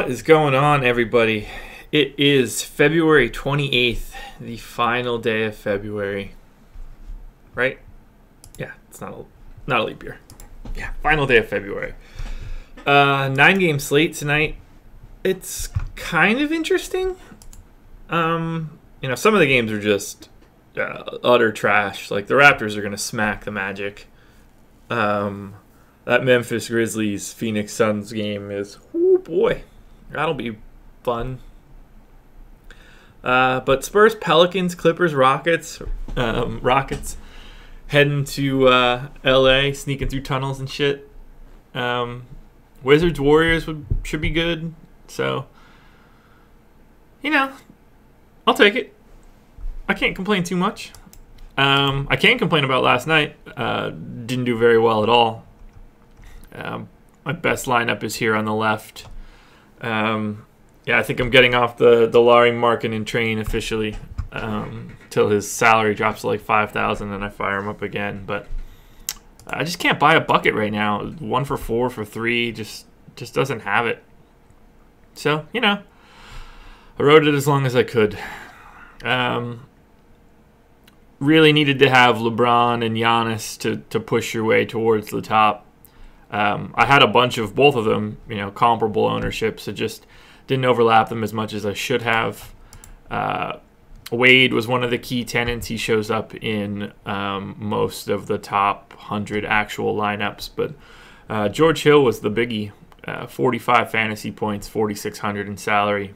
What is going on, everybody? It is February 28th, the final day of February. Right? Yeah, it's not a leap year. Yeah, final day of February. 9-game slate tonight. It's kind of interesting. You know, some of the games are just utter trash. Like, the Raptors are going to smack the Magic. That Memphis Grizzlies Phoenix Suns game is, oh boy, that'll be fun. But Spurs, Pelicans, Clippers, Rockets, heading to LA, sneaking through tunnels and shit. Wizards, Warriors should be good. So, you know, I'll take it. I can't complain too much. I can complain about last night. Didn't do very well at all. My best lineup is here on the left. Yeah, I think I'm getting off the Lauri Markkanen train officially till his salary drops to like $5,000 and I fire him up again. But I just can't buy a bucket right now. 1 for 4 for 3 just doesn't have it. So, you know, I rode it as long as I could. Really needed to have LeBron and Giannis to push your way towards the top. I had a bunch of both of them, you know, comparable ownership, so just didn't overlap them as much as I should have. Wade was one of the key tenants. He shows up in most of the top 100 actual lineups, but George Hill was the biggie. 45 fantasy points, 4,600 in salary.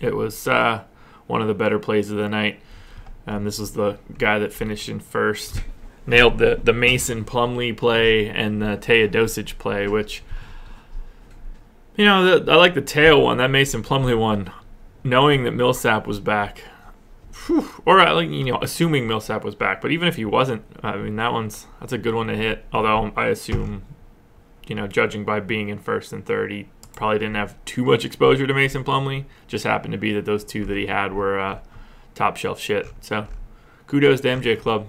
It was one of the better plays of the night. This was the guy that finished in first. Nailed the Mason Plumlee play and the Teodosić play, which, you know, I like the Teo one. That Mason Plumlee one, knowing that Millsap was back, whew, or, you know, assuming Millsap was back. But even if he wasn't, I mean, that's a good one to hit. Although I assume, you know, judging by being in first and third, he probably didn't have too much exposure to Mason Plumlee. Just happened to be that those two that he had were top shelf shit. So kudos to MJ Club.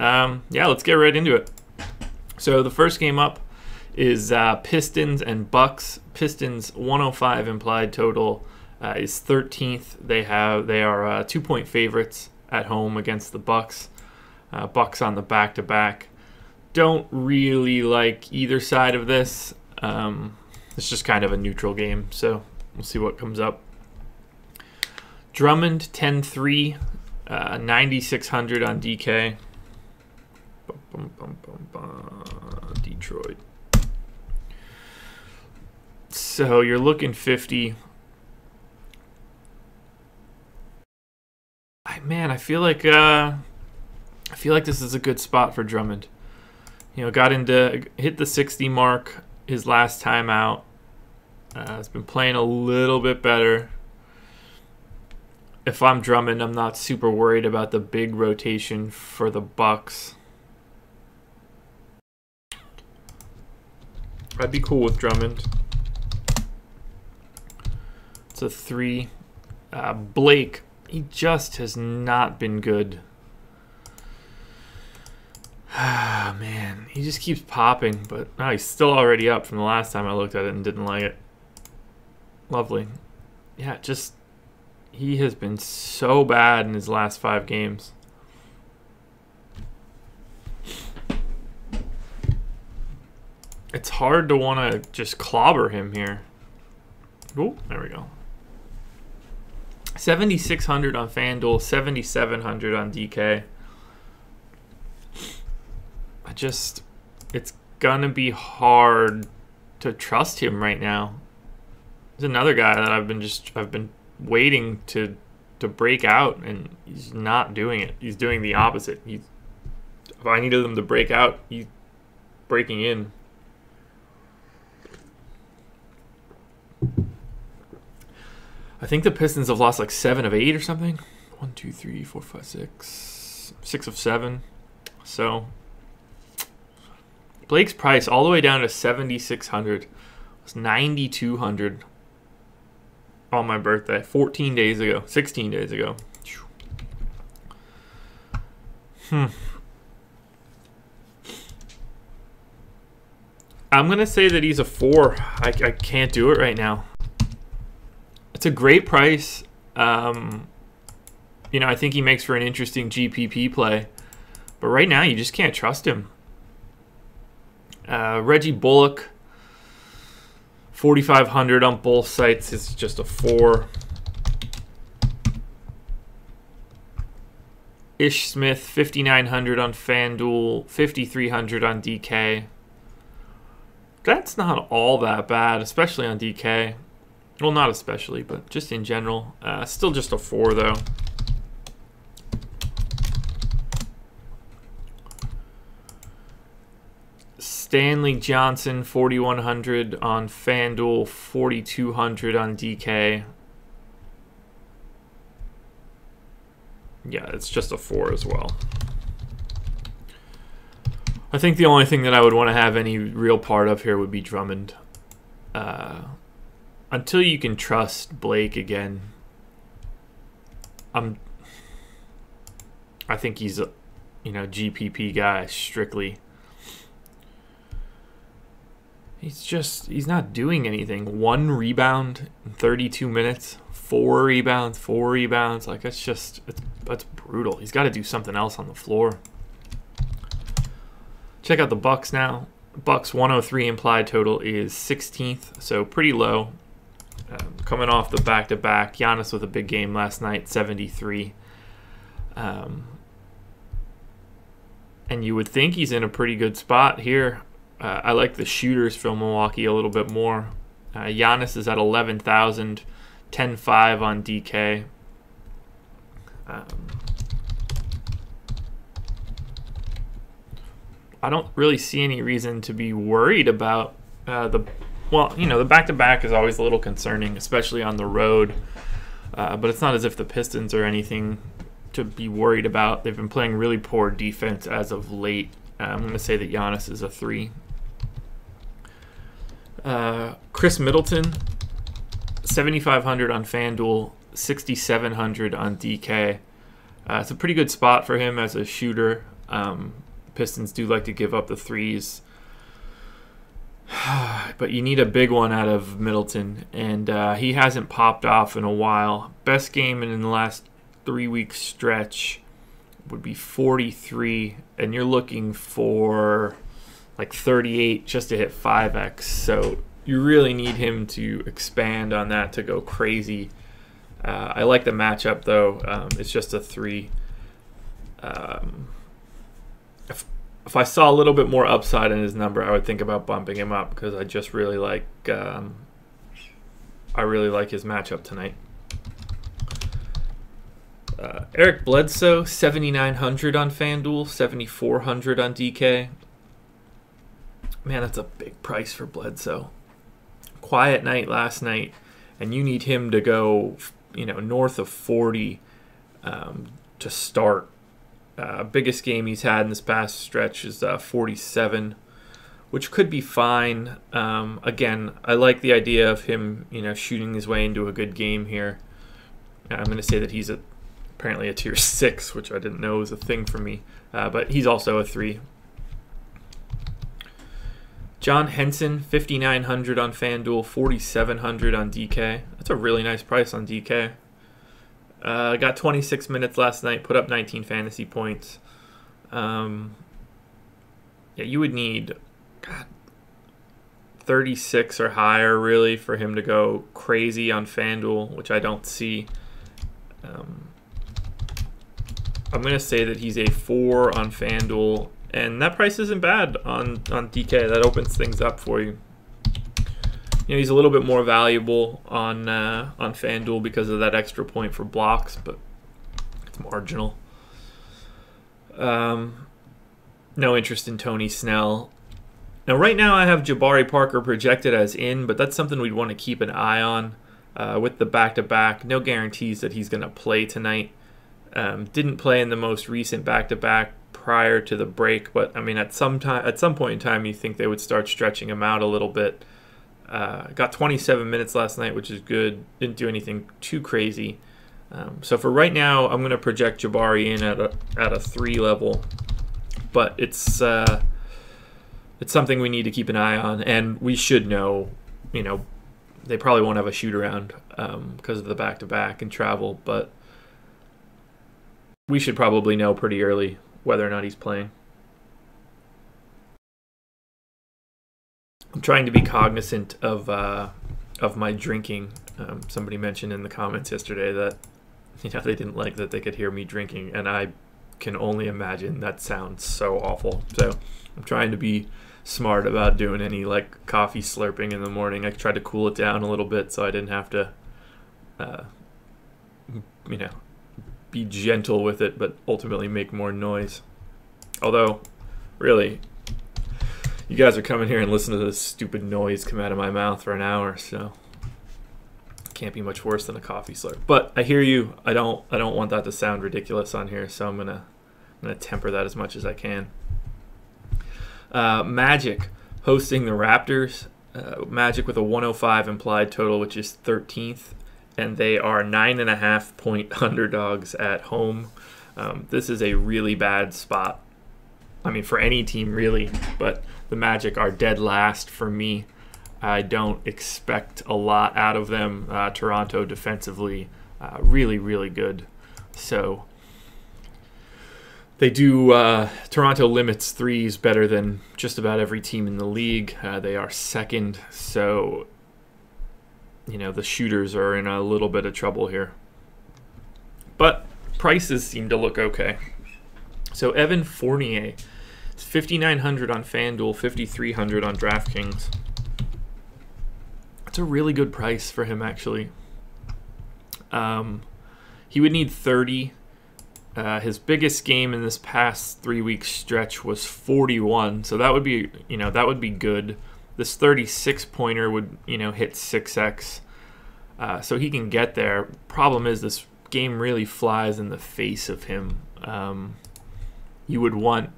Yeah, let's get right into it. So the first game up is Pistons and Bucks. Pistons 105 implied total is 13th. They are 2-point favorites at home against the Bucks. Bucks on the back-to-back. Don't really like either side of this. It's just kind of a neutral game, so we'll see what comes up. Drummond 10-3, 9,600 on DK. Detroit. So you're looking 50. Man, I feel like this is a good spot for Drummond. You know, hit the 60 mark his last time out. He's been playing a little bit better. If I'm Drummond, I'm not super worried about the big rotation for the Bucks. I'd be cool with Drummond. It's a 3. Blake, he just has not been good. Ah, man, he just keeps popping, but now he's still already up from the last time I looked at it and didn't like it. Lovely. Yeah, just, he has been so bad in his last 5 games. It's hard to want to just clobber him here. Oh, there we go. 7,600 on FanDuel, 7,700 on DK. It's gonna be hard to trust him right now. There's another guy that I've been waiting to break out, and he's not doing it. He's doing the opposite. If I needed him to break out, he's breaking in. I think the Pistons have lost like 7 of 8 or something. 1, 2, 3, 4, 5, 6. 6 of 7. So Blake's price all the way down to 7,600. It was 9,200 on my birthday. 14 days ago. 16 days ago. I'm going to say that he's a 4. I can't do it right now. It's a great price. You know, I think he makes for an interesting GPP play. But right now, you just can't trust him. Reggie Bullock, 4,500 on both sites. It's just a 4. Ish Smith, 5,900 on FanDuel, 5,300 on DK. That's not all that bad, especially on DK. Well, not especially, but just in general. Still just a 4, though. Stanley Johnson, 4,100 on FanDuel, 4,200 on DK. Yeah, it's just a 4 as well. I think the only thing that I would want to have any real part of here would be Drummond. Until you can trust Blake again, I think he's a, you know, GPP guy strictly. He's not doing anything. 1 rebound in 32 minutes. 4 rebounds, 4 rebounds. Like, that's just, that's brutal. He's got to do something else on the floor. Check out the Bucks now. Bucks 103 implied total is 16th, so pretty low. Coming off the back-to-back. Giannis with a big game last night, 73. And you would think he's in a pretty good spot here. I like the shooters from Milwaukee a little bit more. Giannis is at 11,000, 10.5 on DK. I don't really see any reason to be worried about the back-to-back is always a little concerning, especially on the road. But it's not as if the Pistons are anything to be worried about. They've been playing really poor defense as of late. I'm going to say that Giannis is a 3. Chris Middleton, 7,500 on FanDuel, 6,700 on DK. It's a pretty good spot for him as a shooter. Pistons do like to give up the 3s. But you need a big one out of Middleton, and he hasn't popped off in a while. Best game in the last 3-week stretch would be 43, and you're looking for like 38 just to hit 5x, so you really need him to expand on that to go crazy. I like the matchup, though. It's just a 3. If I saw a little bit more upside in his number, I would think about bumping him up, because I just really like I really like his matchup tonight. Eric Bledsoe, 7,900 on FanDuel, 7,400 on DK. Man, that's a big price for Bledsoe. Quiet night last night, and you need him to go, you know, north of 40 to start. Biggest game he's had in this past stretch is 47, which could be fine. Again, I like the idea of him, you know, shooting his way into a good game here. I'm going to say that he's apparently a tier 6, which I didn't know was a thing for me. But he's also a 3. John Henson, 5,900 on FanDuel, 4,700 on DK. That's a really nice price on DK. Got 26 minutes last night, put up 19 fantasy points. Yeah, you would need 36 or higher, really, for him to go crazy on FanDuel, which I don't see. I'm going to say that he's a 4 on FanDuel, and that price isn't bad on DK. That opens things up for you. You know, he's a little bit more valuable on FanDuel because of that extra point for blocks, but it's marginal. No interest in Tony Snell. Now, right now I have Jabari Parker projected as in, but that's something we'd want to keep an eye on with the back-to-back. No guarantees that he's going to play tonight. Didn't play in the most recent back-to-back prior to the break, but I mean, at some point in time, you think they would start stretching him out a little bit. Got 27 minutes last night, which is good. Didn't do anything too crazy. So for right now, I'm going to project Jabari in at a 3 level. But it's it's something we need to keep an eye on, and we should know, you know, they probably won't have a shoot-around because of the back-to-back and travel, but we should probably know pretty early whether or not he's playing. I'm trying to be cognizant of my drinking. Somebody mentioned in the comments yesterday that, you know, they didn't like that they could hear me drinking, and I can only imagine that sounds so awful. So I'm trying to be smart about doing any like coffee slurping in the morning. I tried to cool it down a little bit so I didn't have to, you know, be gentle with it, but ultimately make more noise. Although, really, you guys are coming here and listening to this stupid noise come out of my mouth for an hour, so can't be much worse than a coffee slurp. But I hear you. I don't want that to sound ridiculous on here, so I'm gonna temper that as much as I can. Magic hosting the Raptors. Magic with a 105 implied total, which is 13th, and they are 9.5-point underdogs at home. This is a really bad spot. I mean, for any team really, but the Magic are dead last for me. I don't expect a lot out of them. Toronto defensively, really, really good. So they do, Toronto limits threes better than just about every team in the league. They are second. So, you know, the shooters are in a little bit of trouble here. But prices seem to look okay. So Evan Fournier, it's 5,900 on FanDuel, 5,300 on DraftKings. It's a really good price for him, actually. He would need 30. His biggest game in this past 3-week stretch was 41, so that would be, you know, that would be good. This 36-pointer would, you know, hit 6x, so he can get there. Problem is, this game really flies in the face of him. You would want,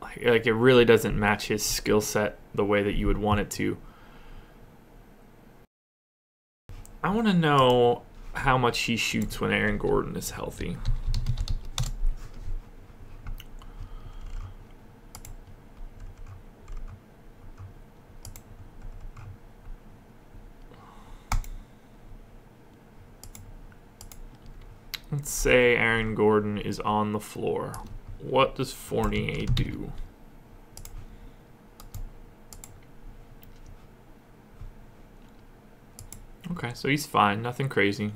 like, it really doesn't match his skill set the way that you would want it to. I want to know how much he shoots when Aaron Gordon is healthy. Let's say Aaron Gordon is on the floor. What does Fournier do? Okay, so he's fine. Nothing crazy.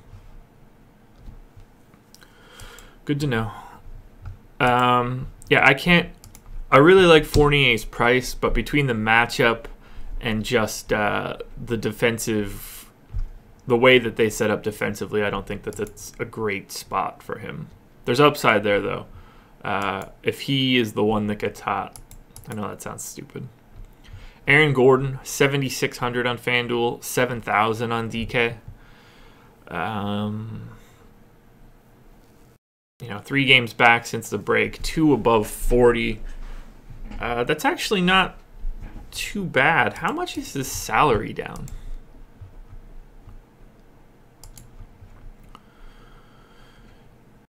Good to know. Yeah, I can't... I really like Fournier's price, but between the matchup and just the defensive... the way that they set up defensively, I don't think that that's a great spot for him. There's upside there, though. If he is the one that gets hot. I know that sounds stupid. Aaron Gordon, 7,600 on FanDuel, 7,000 on DK. You know, 3 games back since the break, 2 above 40. That's actually not too bad. How much is his salary down?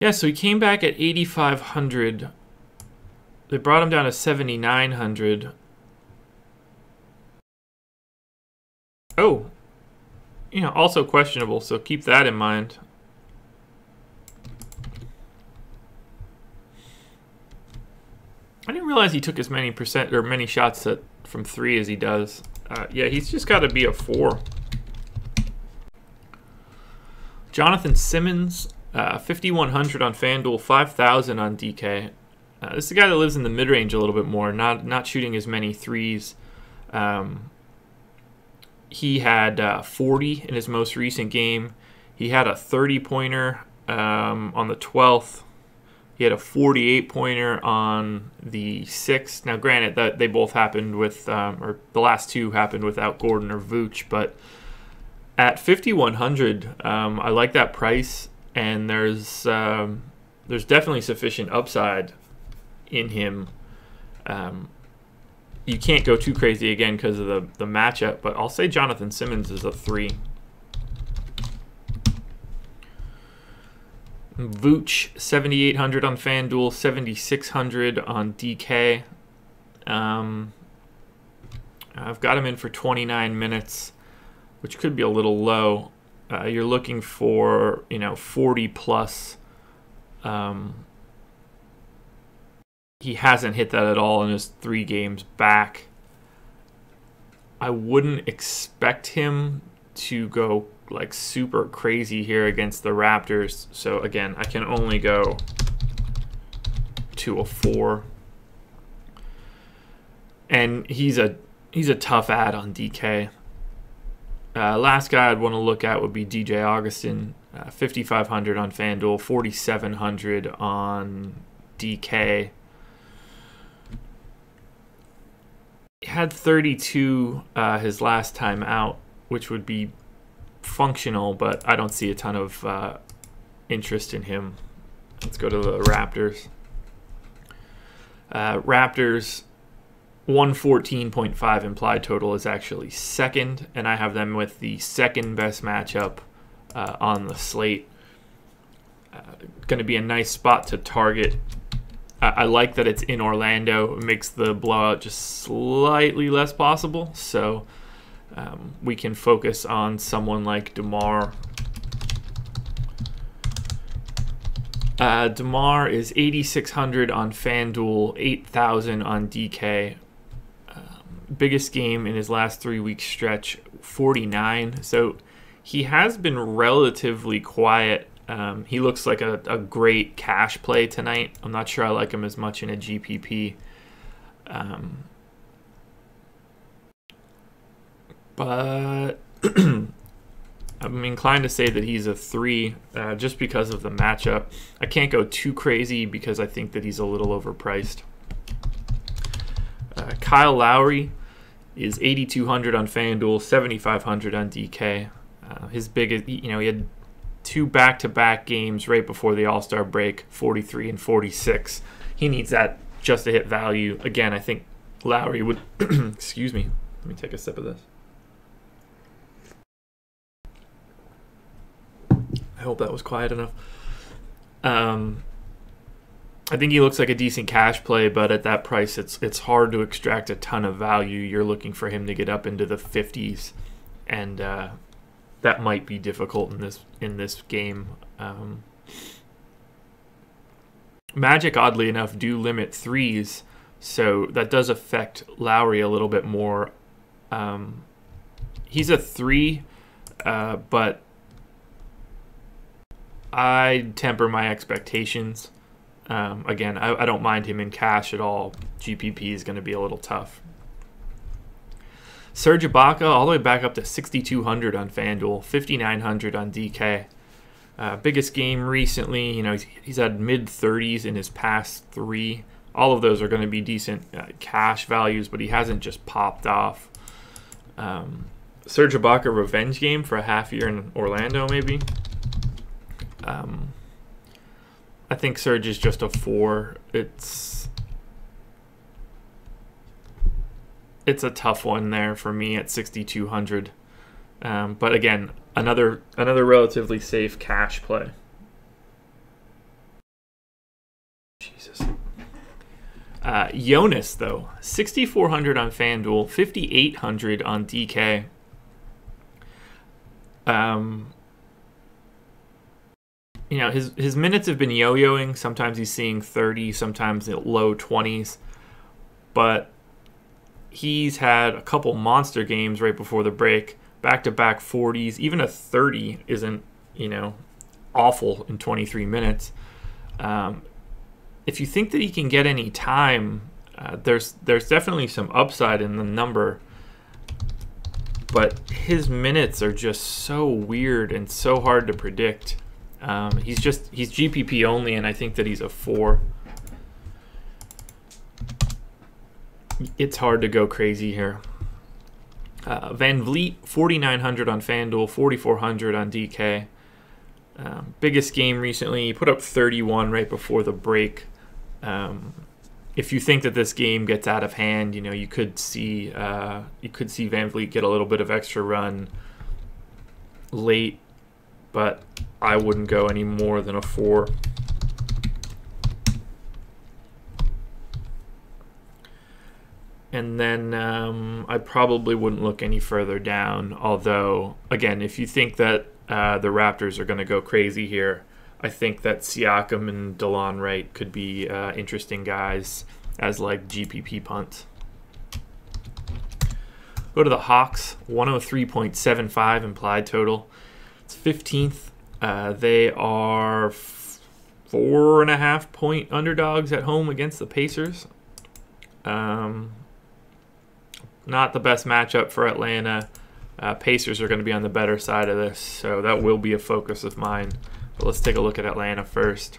Yeah, so he came back at 8,500. They brought him down to 7,900. Oh, you know, also questionable, so keep that in mind. I didn't realize he took as many percent or many shots at, from 3 as he does. Yeah, he's just got to be a 4. Jonathan Simmons. 5,100 on FanDuel, 5,000 on DK. This is a guy that lives in the mid-range a little bit more, not shooting as many threes. He had 40 in his most recent game. He had a 30-pointer on the 12th. He had a 48-pointer on the 6th. Now, granted, that they both happened with, or the last 2 happened without Gordon or Vooch, but at 5,100, I like that price. And there's definitely sufficient upside in him. You can't go too crazy again because of the matchup, but I'll say Jonathan Simmons is a 3. Vooch, 7,800 on FanDuel, 7,600 on DK. I've got him in for 29 minutes, which could be a little low. You're looking for, 40 plus. He hasn't hit that at all in his 3 games back. I wouldn't expect him to go like super crazy here against the Raptors. So again, I can only go to a 4. And he's a tough ad on DK. Last guy I'd want to look at would be DJ Augustin, 5,500 on FanDuel, 4,700 on DK. He had 32 his last time out, which would be functional, but I don't see a ton of interest in him. Let's go to the Raptors. Raptors 114.5 implied total is actually second, and I have them with the second best matchup on the slate. Going to be a nice spot to target. I like that it's in Orlando. It makes the blowout just slightly less possible, so we can focus on someone like DeMar. DeMar is 8,600 on FanDuel, 8,000 on DK. Biggest game in his last 3-week stretch, 49. So he has been relatively quiet. He looks like a great cash play tonight. I'm not sure I like him as much in a GPP. But I'm inclined to say that he's a 3 just because of the matchup. I can't go too crazy because I think that he's a little overpriced. Kyle Lowry is 8,200 on FanDuel, 7,500 on DK. His biggest, he had 2 back-to-back games right before the All-Star break, 43 and 46. He needs that just to hit value. Again, I think Lowry would, excuse me, let me take a sip of this. I hope that was quiet enough. I think he looks like a decent cash play, but at that price, it's hard to extract a ton of value. You're looking for him to get up into the 50s, and that might be difficult in this game. Magic, oddly enough, do limit 3s, so that does affect Lowry a little bit more. He's a 3, but I temper my expectations. Again, I don't mind him in cash at all. GPP is going to be a little tough. Serge Ibaka all the way back up to 6,200 on FanDuel, 5,900 on DK. Biggest game recently, he's had mid-30s in his past 3. All of those are going to be decent cash values, but he hasn't just popped off. Serge Ibaka revenge game for a half year in Orlando, maybe. I think Serge is just a 4. It's a tough one there for me at 6,200. But again, another relatively safe cash play. Jesus. Jonas though, 6,400 on FanDuel, 5,800 on DK. His minutes have been yo-yoing. Sometimes he's seeing 30, sometimes low 20s. But he's had a couple monster games right before the break, back-to-back 40s. Even a 30 isn't, awful in 23 minutes. If you think that he can get any time, there's definitely some upside in the number. But his minutes are just so weird and so hard to predict. He's GPP only, and I think that he's a 4. It's hard to go crazy here. VanVleet, 4,900 on FanDuel, 4,400 on DK. Biggest game recently, he put up 31 right before the break. If you think that this game gets out of hand, you could see VanVleet get a little bit of extra run late, but I wouldn't go any more than a 4. And then I probably wouldn't look any further down. Although, again, if you think that the Raptors are going to go crazy here, I think that Siakam and DeLon Wright could be interesting guys as like GPP punt. Go to the Hawks, 103.75 implied total. It's 15th. They are 4.5-point underdogs at home against the Pacers. Not the best matchup for Atlanta. Pacers are going to be on the better side of this, so that will be a focus of mine. But let's take a look at Atlanta first.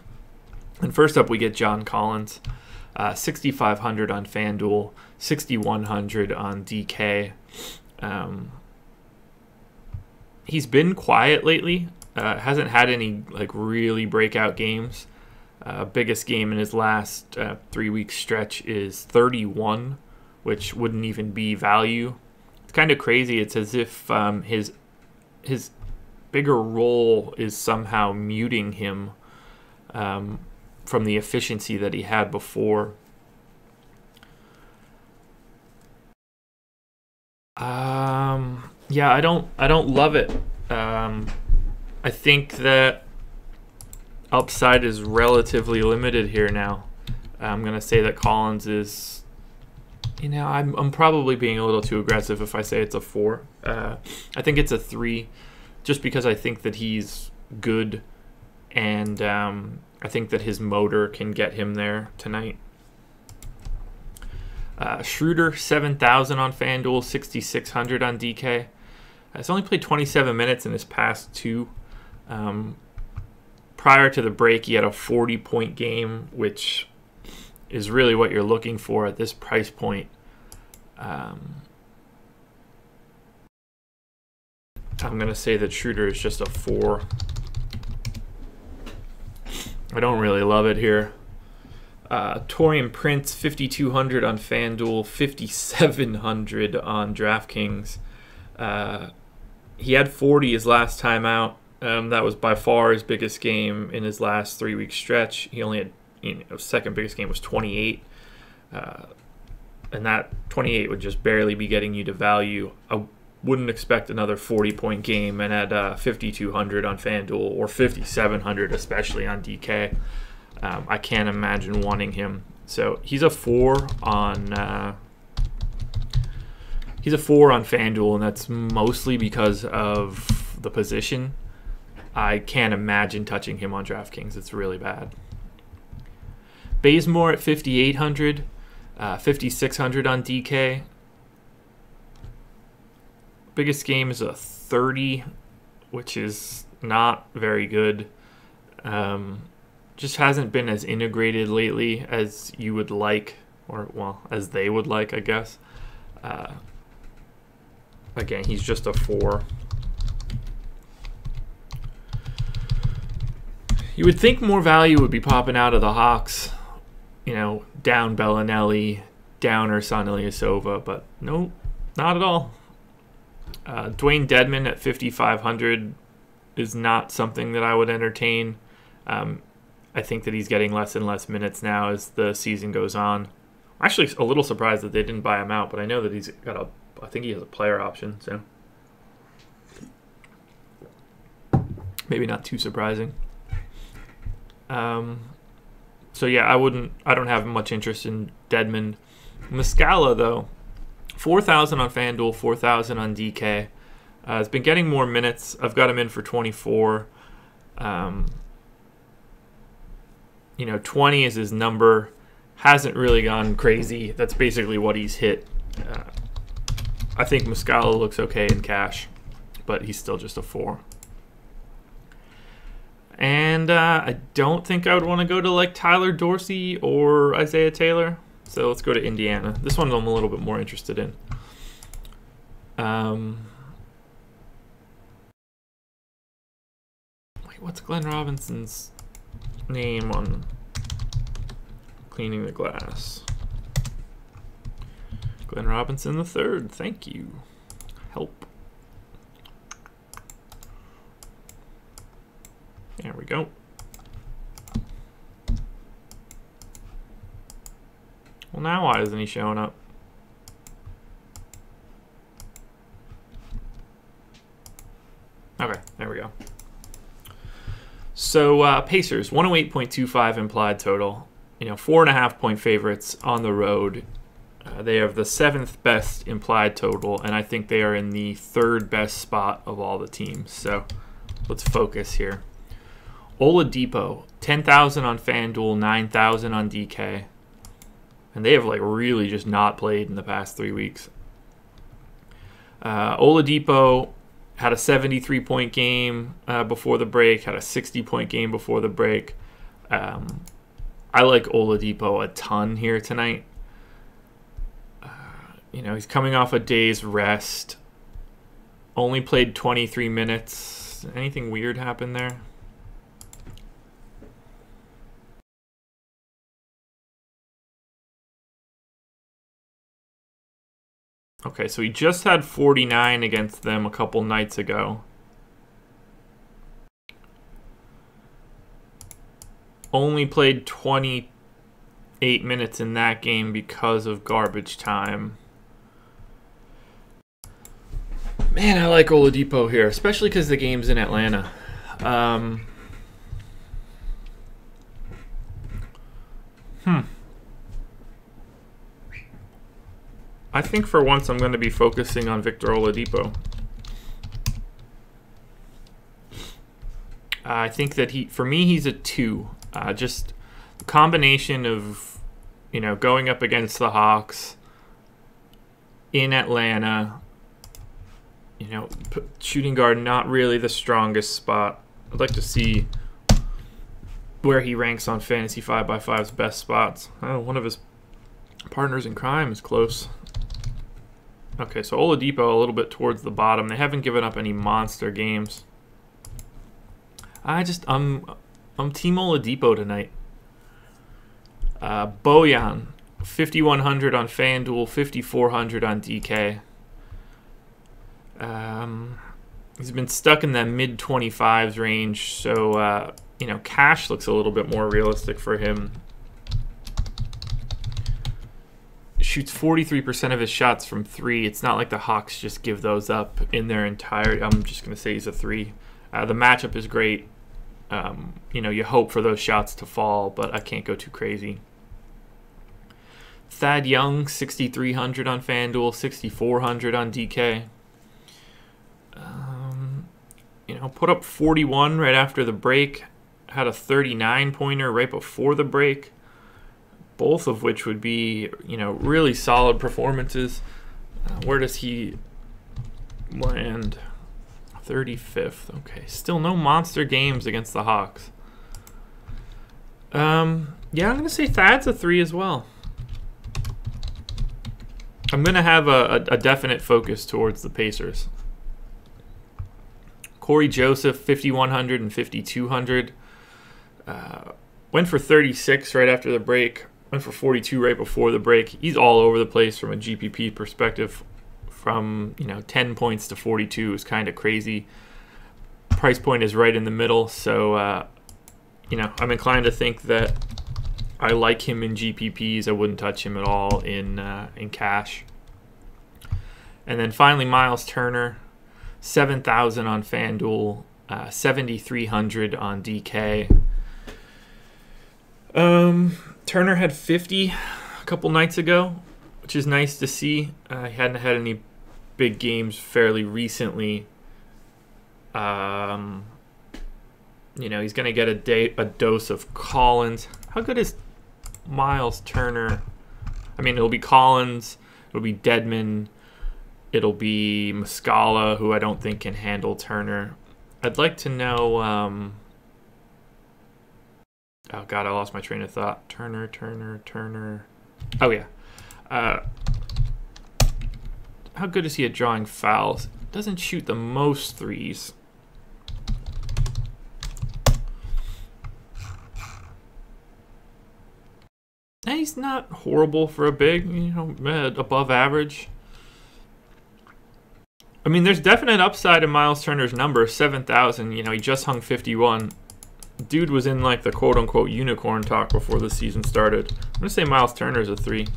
And first up, we get John Collins, 6,500 on FanDuel, 6,100 on DK. He's been quiet lately. Hasn't had any like really breakout games. Biggest game in his last 3 week stretch is 31, which wouldn't even be value. It's kind of crazy. It's as if his bigger role is somehow muting him from the efficiency that he had before. Yeah, I don't love it. I think that upside is relatively limited here now. I'm gonna say that Collins is, you know, I'm probably being a little too aggressive if I say it's a 4. I think it's a 3, just because I think that he's good, and I think that his motor can get him there tonight. Schroeder, 7,000 on FanDuel, 6,600 on DK. He's only played 27 minutes in his past 2. Prior to the break, he had a 40-point game, which is really what you're looking for at this price point. I'm going to say that Schroeder is just a 4. I don't really love it here. Taurean Prince, 5,200 on FanDuel, 5,700 on DraftKings. He had 40 his last time out. That was by far his biggest game in his last 3 week stretch. He only had, you know, second biggest game was 28, and that 28 would just barely be getting you to value. I wouldn't expect another 40-point game, and at 5,200 on FanDuel or 5,700, especially on DK, I can't imagine wanting him. So he's a 4 on. He's a 4 on FanDuel, and that's mostly because of the position. I can't imagine touching him on DraftKings. It's really bad. Bazemore at 5,800, 5,600 on DK. Biggest game is a 30, which is not very good. Just hasn't been as integrated lately as you would like, or, well, as they would like, I guess. Again, he's just a 4. You would think more value would be popping out of the Hawks. You know, down Bellinelli, down Ersan Ilyasova, but no, not at all. Dwayne Dedmon at 5,500 is not something that I would entertain. I think that he's getting less and less minutes now as the season goes on. I'm actually a little surprised that they didn't buy him out, but I know that he's got a... I think he has a player option, so maybe not too surprising. So yeah, I don't have much interest in Dedmon. Muscala though, 4,000 on FanDuel, 4,000 on DK. He's been getting more minutes. I've got him in for 24. You know, 20 is his number. Hasn't really gone crazy. That's basically what he's hit. I think Muscala looks okay in cash, but he's still just a 4. And I don't think I would want to go to like Tyler Dorsey or Isaiah Taylor. So let's go to Indiana. This one I'm a little bit more interested in. Wait, what's Glenn Robinson's name on cleaning the glass? Glenn Robinson III, thank you. Help. There we go. Well, now why isn't he showing up? Okay, there we go. So Pacers, 108.25 implied total. 4.5 point favorites on the road. They have the 7th best implied total, and I think they are in the 3rd best spot of all the teams. So let's focus here. Oladipo, 10,000 on FanDuel, 9,000 on DK. And they have like really just not played in the past 3 weeks. Oladipo had a 73-point game before the break, had a 60-point game before the break. I like Oladipo a ton here tonight. He's coming off a day's rest. Only played 23 minutes. Anything weird happened there? Okay, so he just had 49 against them a couple nights ago. Only played 28 minutes in that game because of garbage time. Man, I like Oladipo here, especially because the game's in Atlanta. I think for once I'm going to be focusing on Victor Oladipo. I think that for me he's a 2. Just the combination of going up against the Hawks in Atlanta, shooting guard not really the strongest spot. I'd like to see where he ranks on Fantasy 5x5's best spots. Oh, one of his partners in crime is close. Okay, so Oladipo a little bit towards the bottom. They haven't given up any monster games. I'm Team Oladipo tonight. Bojan, 5,100 on FanDuel, 5,400 on DK. He's been stuck in that mid-25s range, so cash looks a little bit more realistic for him. Shoots 43% of his shots from 3. It's not like the Hawks just give those up in their entirety. I'm just going to say he's a 3. The matchup is great. You hope for those shots to fall, but I can't go too crazy. Thad Young, 6,300 on FanDuel, 6,400 on DK. Put up 41 right after the break. Had a 39-pointer right before the break. Both of which would be, really solid performances. Where does he land? 35th. Okay, still no monster games against the Hawks. Yeah, I'm going to say Thad's a 3 as well. I'm going to have a definite focus towards the Pacers. Corey Joseph, 5,100 and 5,200. Went for 36 right after the break. Went for 42 right before the break. He's all over the place from a GPP perspective. From 10 points to 42 is kind of crazy. Price point is right in the middle, so I'm inclined to think that I like him in GPPs. I wouldn't touch him at all in cash. And then finally, Miles Turner, 7,000 on FanDuel, 7,300 on DK. Turner had 50 a couple nights ago, which is nice to see. He hadn't had any big games fairly recently. He's going to get a dose of Collins. How good is Miles Turner? I mean, it'll be Collins, it'll be Dedmon, it'll be Muscala, who I don't think can handle Turner. I'd like to know... Oh, God, I lost my train of thought. Turner. Oh, yeah. How good is he at drawing fouls? Doesn't shoot the most threes. And he's not horrible for a big, above average. I mean, there's definite upside in Miles Turner's number, 7,000. He just hung 51. Dude was in like the quote-unquote unicorn talk before the season started. I'm gonna say Miles Turner's a 3.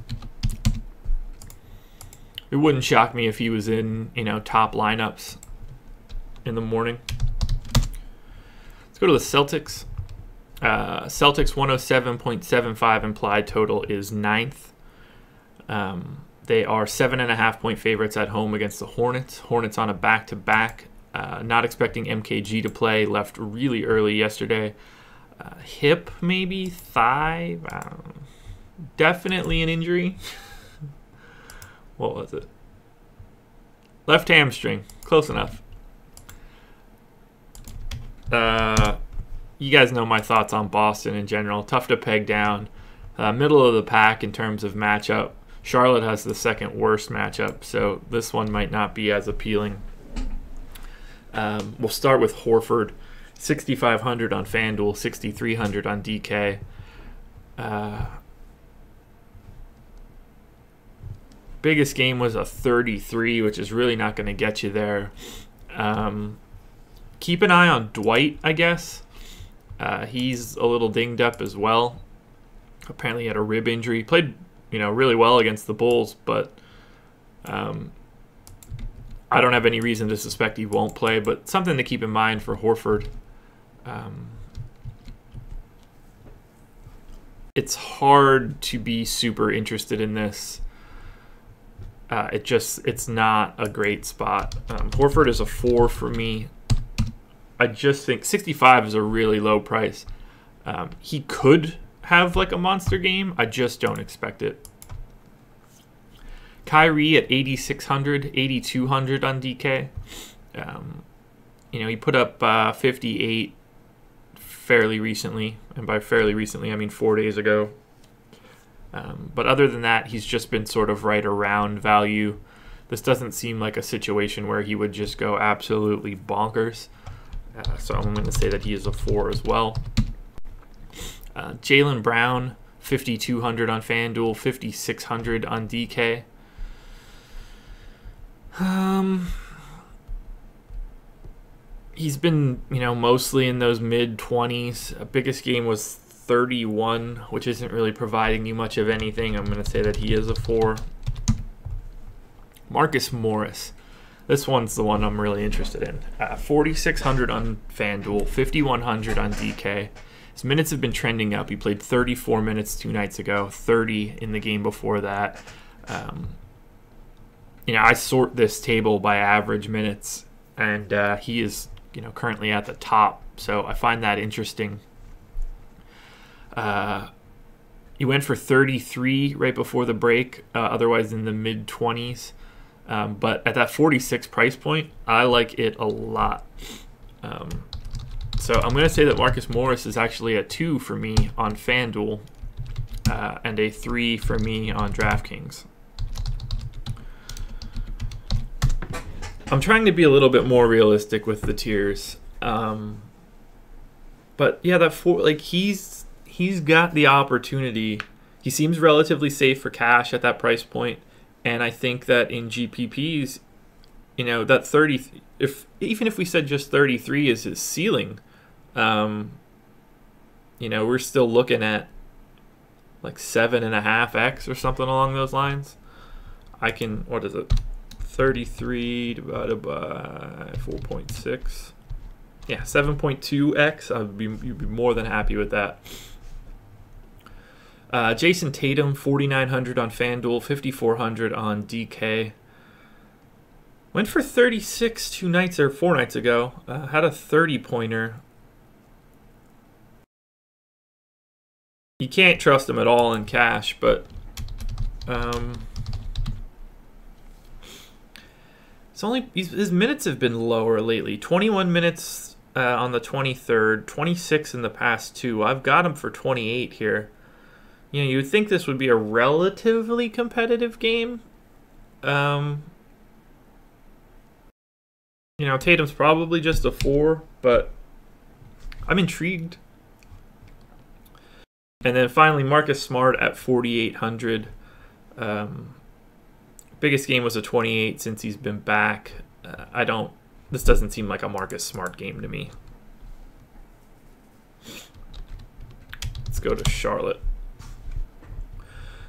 It wouldn't shock me if he was in top lineups. in the morning. Let's go to the Celtics. Celtics 107.75 implied total is 9th. They are 7.5-point favorites at home against the Hornets. Hornets on a back-to-back. Not expecting MKG to play. Left really early yesterday. Hip, maybe? Thigh? I don't know. Definitely an injury. What was it? Left hamstring. Close enough. You guys know my thoughts on Boston in general. Tough to peg down. Middle of the pack in terms of matchup. Charlotte has the second worst matchup, so this one might not be as appealing. We'll start with Horford. 6,500 on FanDuel, 6,300 on DK. Biggest game was a 33, which is really not going to get you there. Keep an eye on Dwight, I guess. He's a little dinged up as well. Apparently he had a rib injury. Played, you know, really well against the Bulls, but I don't have any reason to suspect he won't play, but something to keep in mind for Horford. It's hard to be super interested in this. It's not a great spot. Horford is a 4 for me. I just think 65 is a really low price. He could have like a monster game. I just don't expect it. Kyrie at 8,600, 8,200 on DK. You know, he put up 58 fairly recently, and by fairly recently I mean 4 days ago. But other than that, he's just been sort of right around value. This doesn't seem like a situation where he would just go absolutely bonkers. So I'm going to say that he is a 4 as well. Jaylen Brown, 5,200 on FanDuel, 5,600 on DK. He's been, you know, mostly in those mid-20s. Biggest game was 31, which isn't really providing you much of anything. I'm going to say that he is a 4. Marcus Morris. This one's the one I'm really interested in. 4,600 on FanDuel, 5,100 on DK. His minutes have been trending up. He played 34 minutes 2 nights ago, 30 in the game before that. You know, I sort this table by average minutes, and he is, you know, currently at the top, so I find that interesting. He went for 33 right before the break, otherwise in the mid-20s. But at that 46 price point, I like it a lot. So I'm going to say that Marcus Morris is actually a 2 for me on FanDuel and a 3 for me on DraftKings. I'm trying to be a little bit more realistic with the tiers. But yeah, that 4, like he's got the opportunity. He seems relatively safe for cash at that price point, and I think that in GPPs, you know, that 30, even if we said just 33 is his ceiling, you know, we're still looking at like 7.5x or something along those lines. I can, what is it, 33 divided by 4.6, yeah, 7.2x. You'd be more than happy with that. Jason Tatum, 4,900 on FanDuel, 5,400 on DK. Went for 36 4 nights ago. Had a 30-pointer. You can't trust him at all in cash, but it's only his minutes have been lower lately. 21 minutes on the 23rd, 26 in the past 2. I've got him for 28 here. You know, you would think this would be a relatively competitive game. You know, Tatum's probably just a 4, but I'm intrigued. And then finally, Marcus Smart at 4,800. Biggest game was a 28 since he's been back. This doesn't seem like a Marcus Smart game to me. Let's go to Charlotte.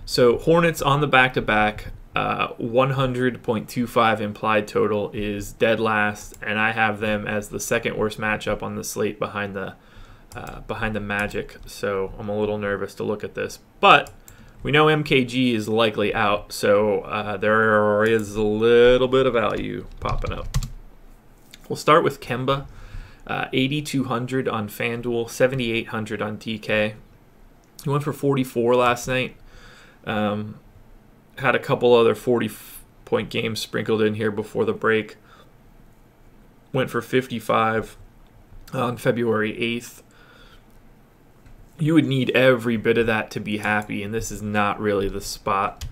So Hornets on the back-to-back. 100.25 implied total is dead last, and I have them as the second worst matchup on the slate behind the Magic. So I'm a little nervous to look at this, but we know MKG is likely out, so there is a little bit of value popping up. We'll start with Kemba, 8,200 on FanDuel, 7,800 on DK. He went for 44 last night. Had a couple other 40-point games sprinkled in here before the break. Went for 55 on February 8th. You would need every bit of that to be happy, and this is not really the spot.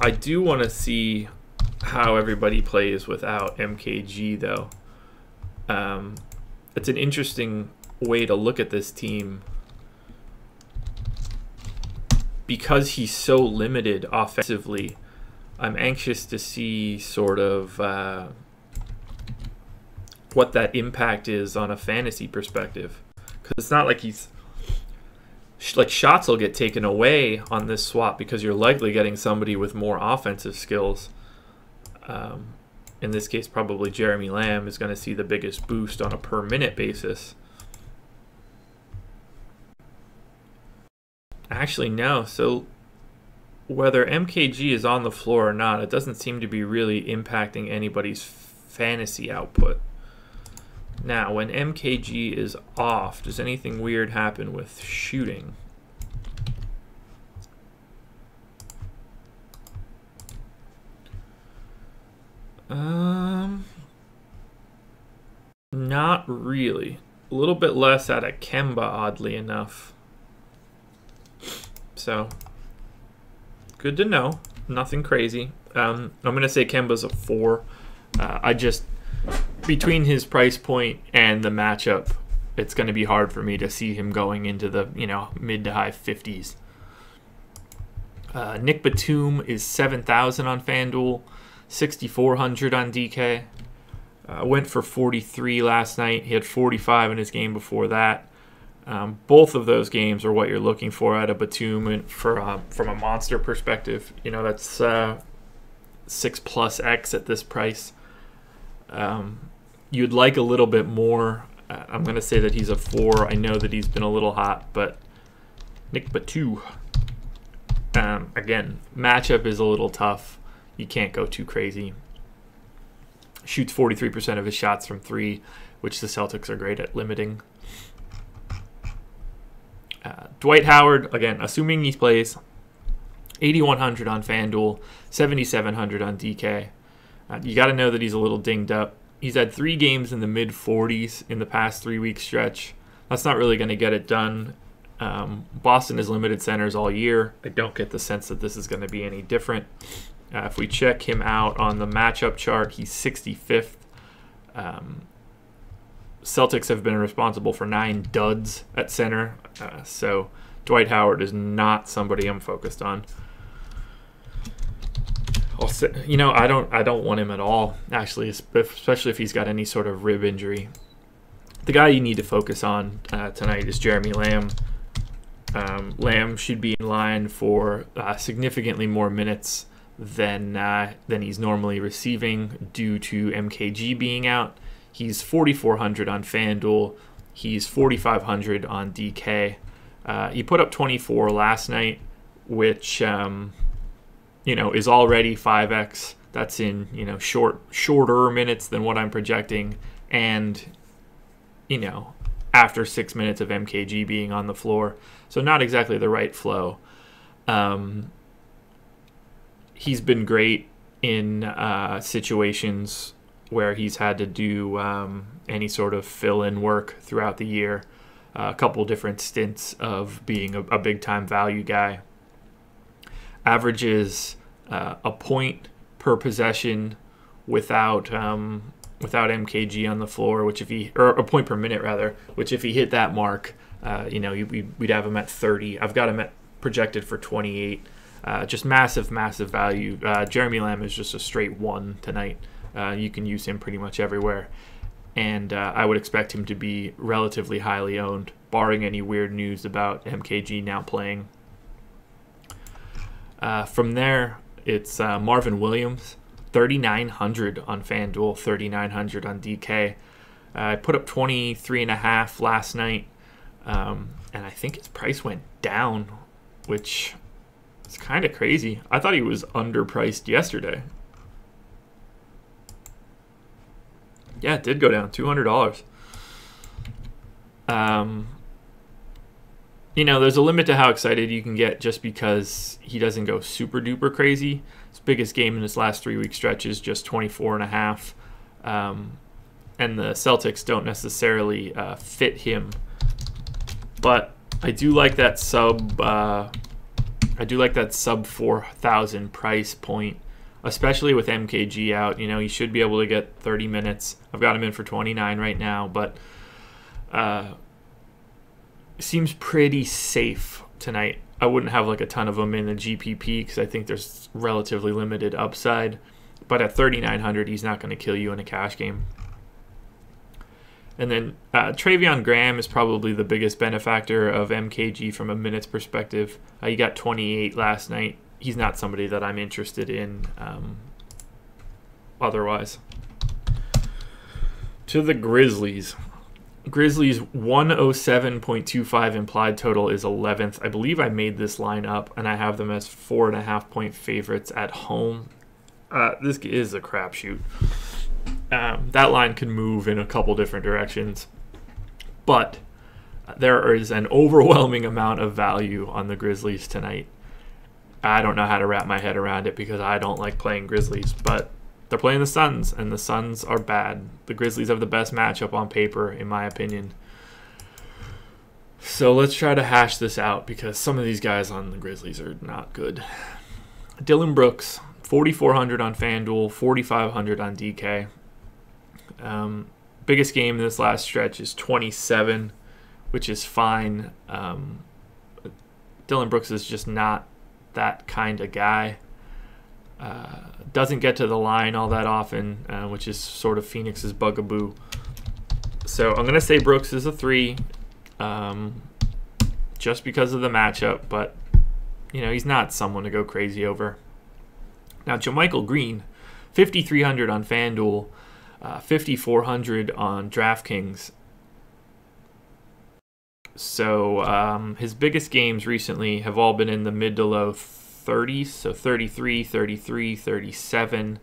I do want to see how everybody plays without MKG, though. It's an interesting way to look at this team, because he's so limited offensively. I'm anxious to see sort of what that impact is on a fantasy perspective, because it's not like he's like shots will get taken away on this swap because you're likely getting somebody with more offensive skills. In this case, probably Jeremy Lamb is going to see the biggest boost on a per minute basis. Actually, no. So whether MKG is on the floor or not, it doesn't seem to be really impacting anybody's fantasy output. Now, when MKG is off, does anything weird happen with shooting? Not really. A little bit less out of Kemba, oddly enough. So, good to know. Nothing crazy. I'm going to say Kemba's a 4. I just, between his price point and the matchup, it's going to be hard for me to see him going into the, you know, mid to high 50s. Nick Batum is 7,000 on FanDuel, 6,400 on DK. Went for 43 last night. He had 45 in his game before that. Both of those games are what you're looking for out of Batum, and from a monster perspective, you know, that's 6+X at this price. You'd like a little bit more. I'm going to say that he's a 4. I know that he's been a little hot, but Nick Batum, again, matchup is a little tough. You can't go too crazy. Shoots 43% of his shots from 3, which the Celtics are great at limiting. Dwight Howard, again, assuming he plays, 8,100 on FanDuel, 7,700 on DK. You got to know that he's a little dinged up. He's had 3 games in the mid-40s in the past 3-week stretch. That's not really going to get it done. Boston has limited centers all year. I don't get the sense that this is going to be any different. If we check him out on the matchup chart, he's 65th. Celtics have been responsible for 9 duds at center, so Dwight Howard is not somebody I'm focused on. You know, I don't want him at all, actually, especially if he's got any sort of rib injury. The guy you need to focus on tonight is Jeremy Lamb. Lamb should be in line for significantly more minutes than he's normally receiving due to MKG being out. He's 4,400 on FanDuel. He's 4,500 on DK. He put up 24 last night, which you know, is already 5x. That's in, you know, shorter minutes than what I'm projecting, and, you know, after 6 minutes of MKG being on the floor, so not exactly the right flow. He's been great in situations where he's had to do any sort of fill-in work throughout the year. A couple different stints of being a big-time value guy. Averages a point per possession without MKG on the floor, which if he, or a point per minute rather, which if he hit that mark, you know, we'd have him at 30. I've got him at projected for 28. Just massive value. Jeremy Lamb is just a straight 1 tonight. You can use him pretty much everywhere, and I would expect him to be relatively highly owned, barring any weird news about MKG now playing. From there, it's Marvin Williams, 3,900 on FanDuel, 3,900 on DK. I put up 23.5 last night, and I think his price went down, which is kind of crazy. I thought he was underpriced yesterday. Yeah, it did go down, $200. You know, there's a limit to how excited you can get just because he doesn't go super duper crazy. His biggest game in his last 3-week stretch is just 24.5. And the Celtics don't necessarily fit him. But I do like that sub. I do like that sub 4,000 price point, especially with MKG out. You know, you should be able to get 30 minutes. I've got him in for 29 right now, but seems pretty safe tonight. I wouldn't have like a ton of them in the GPP because I think there's relatively limited upside. But at 3,900, he's not going to kill you in a cash game. And then Travion Graham is probably the biggest benefactor of MKG from a minutes perspective. He got 28 last night. He's not somebody that I'm interested in otherwise. To the Grizzlies. Grizzlies 107.25 implied total is 11th. I believe I made this line up, and I have them as 4.5-point favorites at home. This is a crapshoot. That line can move in a couple different directions, but there is an overwhelming amount of value on the Grizzlies tonight. I don't know how to wrap my head around it because I don't like playing Grizzlies, but they're playing the Suns, and the Suns are bad. The Grizzlies have the best matchup on paper, in my opinion. So let's try to hash this out because some of these guys on the Grizzlies are not good. Dylan Brooks, 4,400 on FanDuel, 4,500 on DK. Biggest game in this last stretch is 27, which is fine. Dylan Brooks is just not that kind of guy. Doesn't get to the line all that often, which is sort of Phoenix's bugaboo. So I'm going to say Brooks is a 3 just because of the matchup, but you know, he's not someone to go crazy over. Now, JaMychal Green, 5,300 on FanDuel, 5,400 on DraftKings. So his biggest games recently have all been in the mid to low 30s, so 33, 33, 37.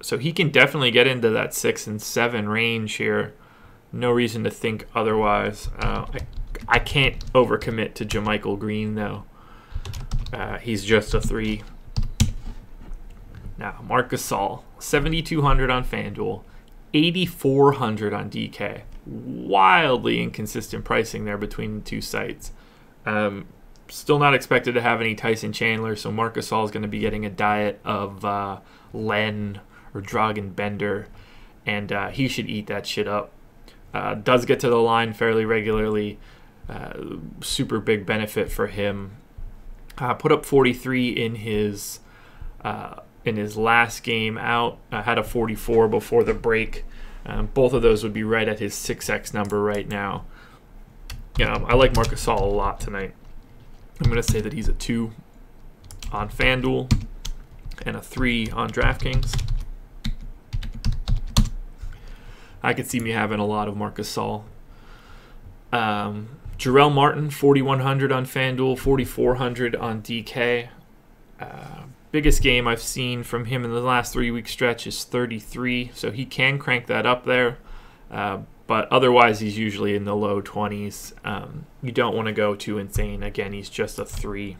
So he can definitely get into that 6 and 7 range here. No reason to think otherwise. I can't overcommit to JaMychal Green, though. He's just a 3. Now, Marc Gasol, 7,200 on FanDuel, 8,400 on DK. Wildly inconsistent pricing there between the two sites. Still not expected to have any Tyson Chandler, so Marc Gasol is going to be getting a diet of Len or Dragan Bender, and he should eat that shit up. Does get to the line fairly regularly. Super big benefit for him. Put up 43 in his last game out. Had a 44 before the break. Both of those would be right at his 6x number right now. I like Marc Gasol a lot tonight. I'm going to say that he's a 2 on FanDuel and a 3 on DraftKings. I could see me having a lot of Marc Gasol. Jarrell Martin, 4,100 on FanDuel, 4,400 on DK. Biggest game I've seen from him in the last 3-week stretch is 33, so he can crank that up there. But otherwise, he's usually in the low 20s. You don't want to go too insane. Again, he's just a 3.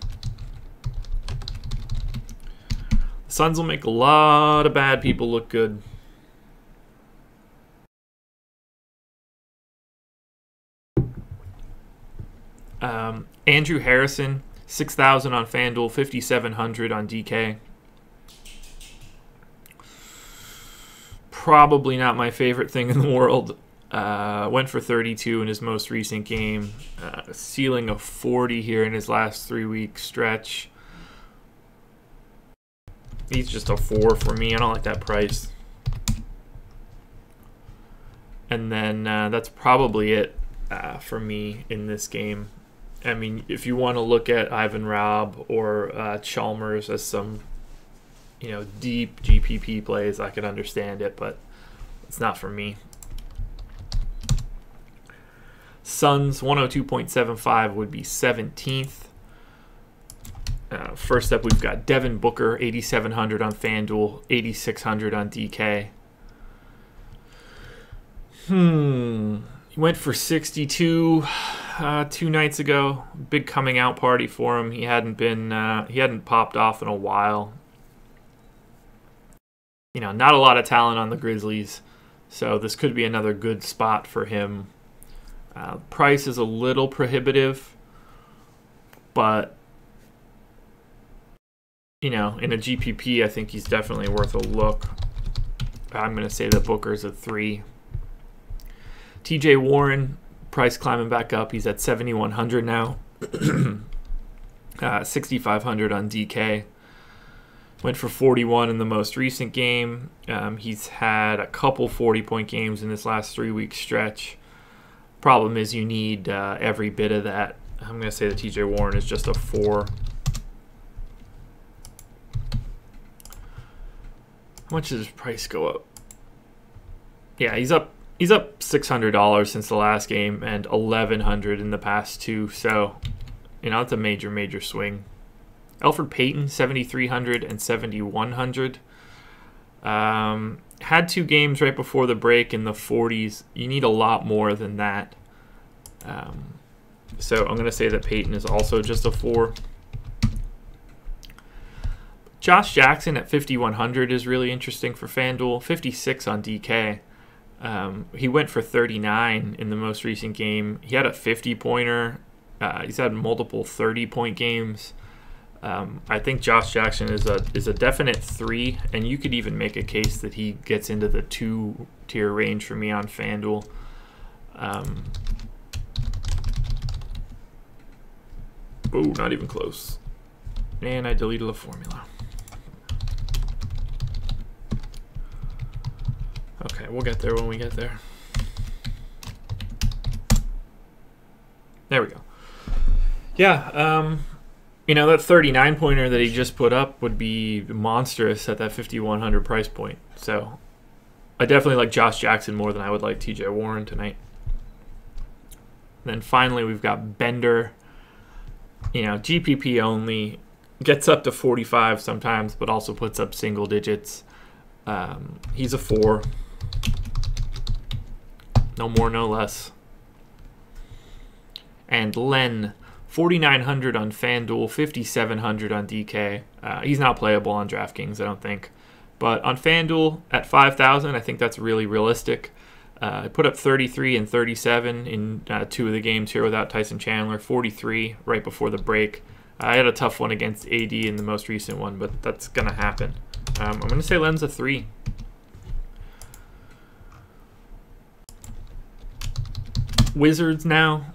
The Suns will make a lot of bad people look good. Andrew Harrison, 6,000 on FanDuel, 5,700 on DK. Probably not my favorite thing in the world. Went for 32 in his most recent game. Ceiling of 40 here in his last 3-week stretch. He's just a 4 for me. I don't like that price. And then that's probably it for me in this game. I mean, if you want to look at Ivan Rabb or Chalmers as some, you know, deep GPP plays, I can understand it, but it's not for me. Suns 102.75 would be 17th. First up, we've got Devin Booker, 8,700 on FanDuel, 8,600 on DK. He went for 62 two nights ago. Big coming out party for him. He hadn't popped off in a while. You know, not a lot of talent on the Grizzlies, so this could be another good spot for him. Price is a little prohibitive, but you know, in a GPP, I think he's definitely worth a look. I'm going to say that Booker's a 3. TJ Warren, price climbing back up. He's at 7,100 now. 6,500 on DK. Went for 41 in the most recent game. He's had a couple 40-point games in this last 3-week stretch. Problem is you need every bit of that. I'm going to say that TJ Warren is just a 4. How much does his price go up? Yeah, he's up $600 since the last game and $1,100 in the past 2. So, you know, that's a major, major swing. Elfrid Payton, 7,300 and 7,100. Had 2 games right before the break in the 40s. You need a lot more than that. So I'm going to say that Payton is also just a 4. Josh Jackson at 5,100 is really interesting for FanDuel. 56 on DK. He went for 39 in the most recent game. He had a 50-pointer. He's had multiple 30-point games. I think Josh Jackson is a definite 3, and you could even make a case that he gets into the 2-tier range for me on FanDuel. Oh, not even close. And I deleted the formula. Okay, we'll get there when we get there. There we go. Yeah, you know, that 39-pointer that he just put up would be monstrous at that 5,100 price point. So I definitely like Josh Jackson more than I would like TJ Warren tonight. And then finally, we've got Bender. You know, GPP only, gets up to 45 sometimes, but also puts up single digits. He's a 4. No more, no less. And Len, 4,900 on FanDuel, 5,700 on DK. He's not playable on DraftKings, I don't think. But on FanDuel at 5,000, I think that's really realistic. I put up 33 and 37 in 2 of the games here without Tyson Chandler, 43 right before the break. I had a tough one against AD in the most recent one, but that's going to happen. I'm going to say Len's a 3. Wizards now.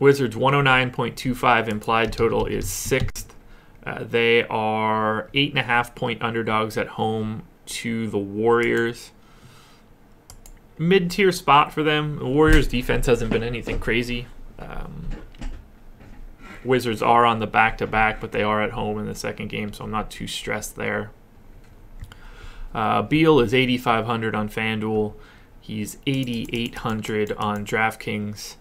Wizards 109.25 implied total is 6th. They are 8.5-point underdogs at home to the Warriors. Mid-tier spot for them. The Warriors' defense hasn't been anything crazy. Wizards are on the back-to-back, but they are at home in the second game, so I'm not too stressed there. Beal is 8,500 on FanDuel. He's 8,800 on DraftKings.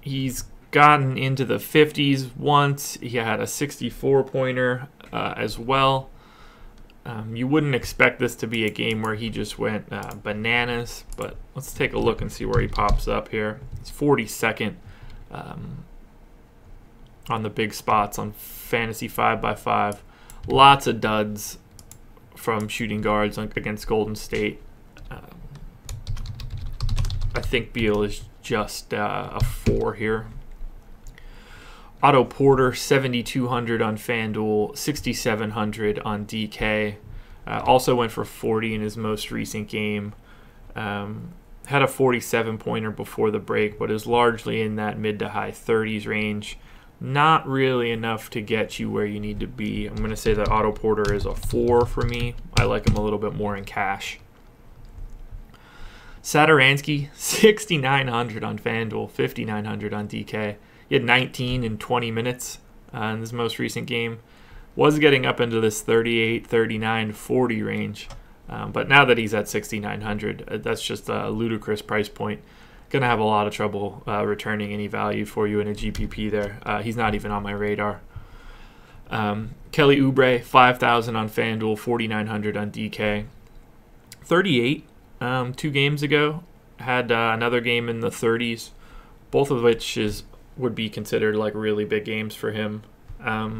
He's gotten into the 50s once. He had a 64-pointer as well. You wouldn't expect this to be a game where he just went bananas, but let's take a look and see where he pops up here. He's 42nd on the big spots on Fantasy 5x5. Lots of duds from shooting guards against Golden State. I think Beal is just a 4 here. Otto Porter, 7,200 on FanDuel, 6,700 on DK. Also went for 40 in his most recent game. Had a 47-pointer before the break, but is largely in that mid to high 30s range. Not really enough to get you where you need to be. I'm going to say that Otto Porter is a 4 for me. I like him a little bit more in cash. Satoransky, 6,900 on FanDuel, 5,900 on DK. He had 19 in 20 minutes in this most recent game. Was getting up into this 38, 39, 40 range. But now that he's at 6,900, that's just a ludicrous price point. Going to have a lot of trouble returning any value for you in a GPP there. He's not even on my radar. Kelly Oubre, 5,000 on FanDuel, 4,900 on DK. 38 two games ago. Had another game in the 30s, both of which would be considered like really big games for him. I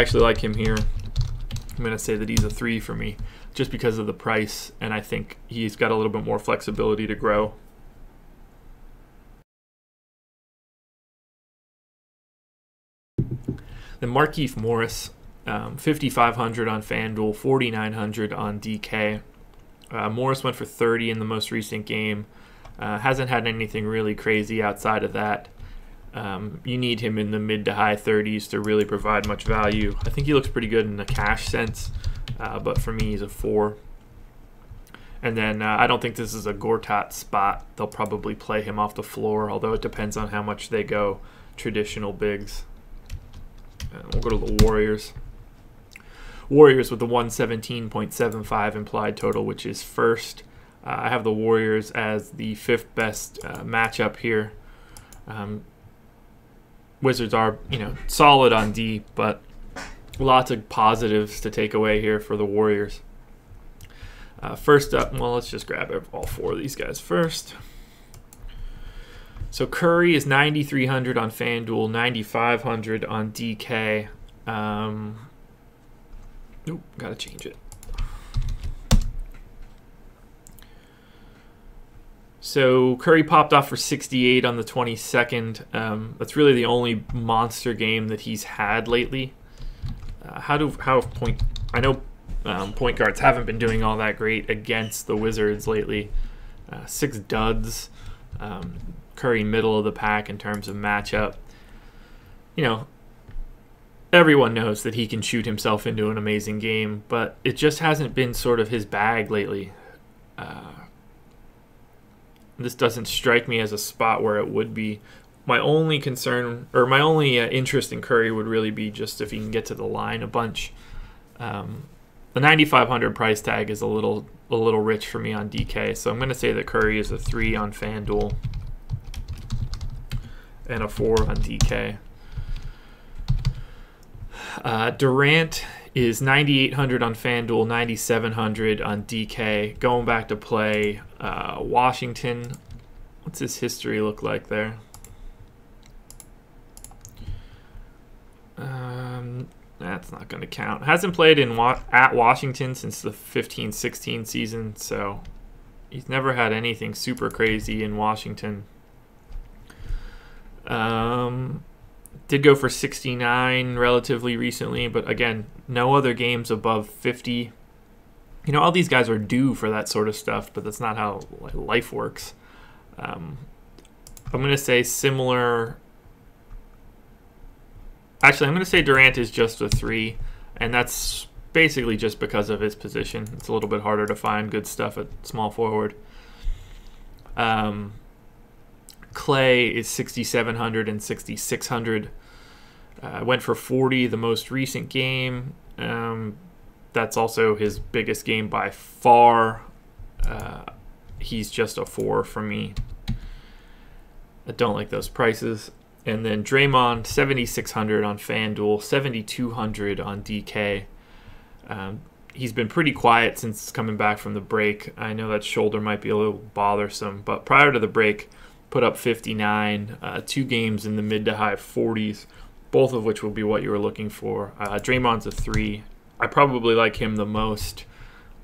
actually like him here. I'm going to say that he's a 3 for me just because of the price, and I think he's got a little bit more flexibility to grow. Then Markieff Morris, 5,500 on FanDuel, 4,900 on DK. Morris went for 30 in the most recent game. Hasn't had anything really crazy outside of that. You need him in the mid to high 30s to really provide much value. I think he looks pretty good in the cash sense, but for me he's a 4. And then I don't think this is a Gortat spot. They'll probably play him off the floor, although it depends on how much they go traditional bigs. We'll go to the Warriors. Warriors with the 117.75 implied total, which is first. I have the Warriors as the 5th best matchup here. Wizards are, solid on D, but lots of positives to take away here for the Warriors. First up, well, let's just grab all 4 of these guys first. So Curry is 9,300 on FanDuel, 9,500 on DK. Nope, gotta change it. So Curry popped off for 68 on the 22nd. That's really the only monster game that he's had lately. I know point guards haven't been doing all that great against the Wizards lately. 6 duds. Curry middle of the pack in terms of matchup. Everyone knows that he can shoot himself into an amazing game, but it just hasn't been sort of his bag lately. This doesn't strike me as a spot where it would be. My only concern, or my only interest in Curry would really be just if he can get to the line a bunch. The 9,500 price tag is a little rich for me on DK, so I'm going to say that Curry is a 3 on FanDuel and a 4 on DK. Durant is 9,800 on FanDuel, 9,700 on DK. Going back to play Washington. What's his history look like there? That's not going to count. Hasn't played at Washington since the 15-16 season, so he's never had anything super crazy in Washington. Did go for 69 relatively recently, but again, no other games above 50. All these guys are due for that sort of stuff, but that's not how life works. I'm going to say similar. Actually, I'm going to say Durant is just a 3, and that's basically just because of his position. It's a little bit harder to find good stuff at small forward. Clay is 6,700 and 6,600. Went for 40 the most recent game. That's also his biggest game by far. He's just a 4 for me. I don't like those prices. And then Draymond, 7,600 on FanDuel, 7,200 on DK. He's been pretty quiet since coming back from the break. I know that shoulder might be a little bothersome, but prior to the break, put up 59, 2 games in the mid to high 40s, both of which will be what you were looking for. Draymond's a 3. I probably like him the most.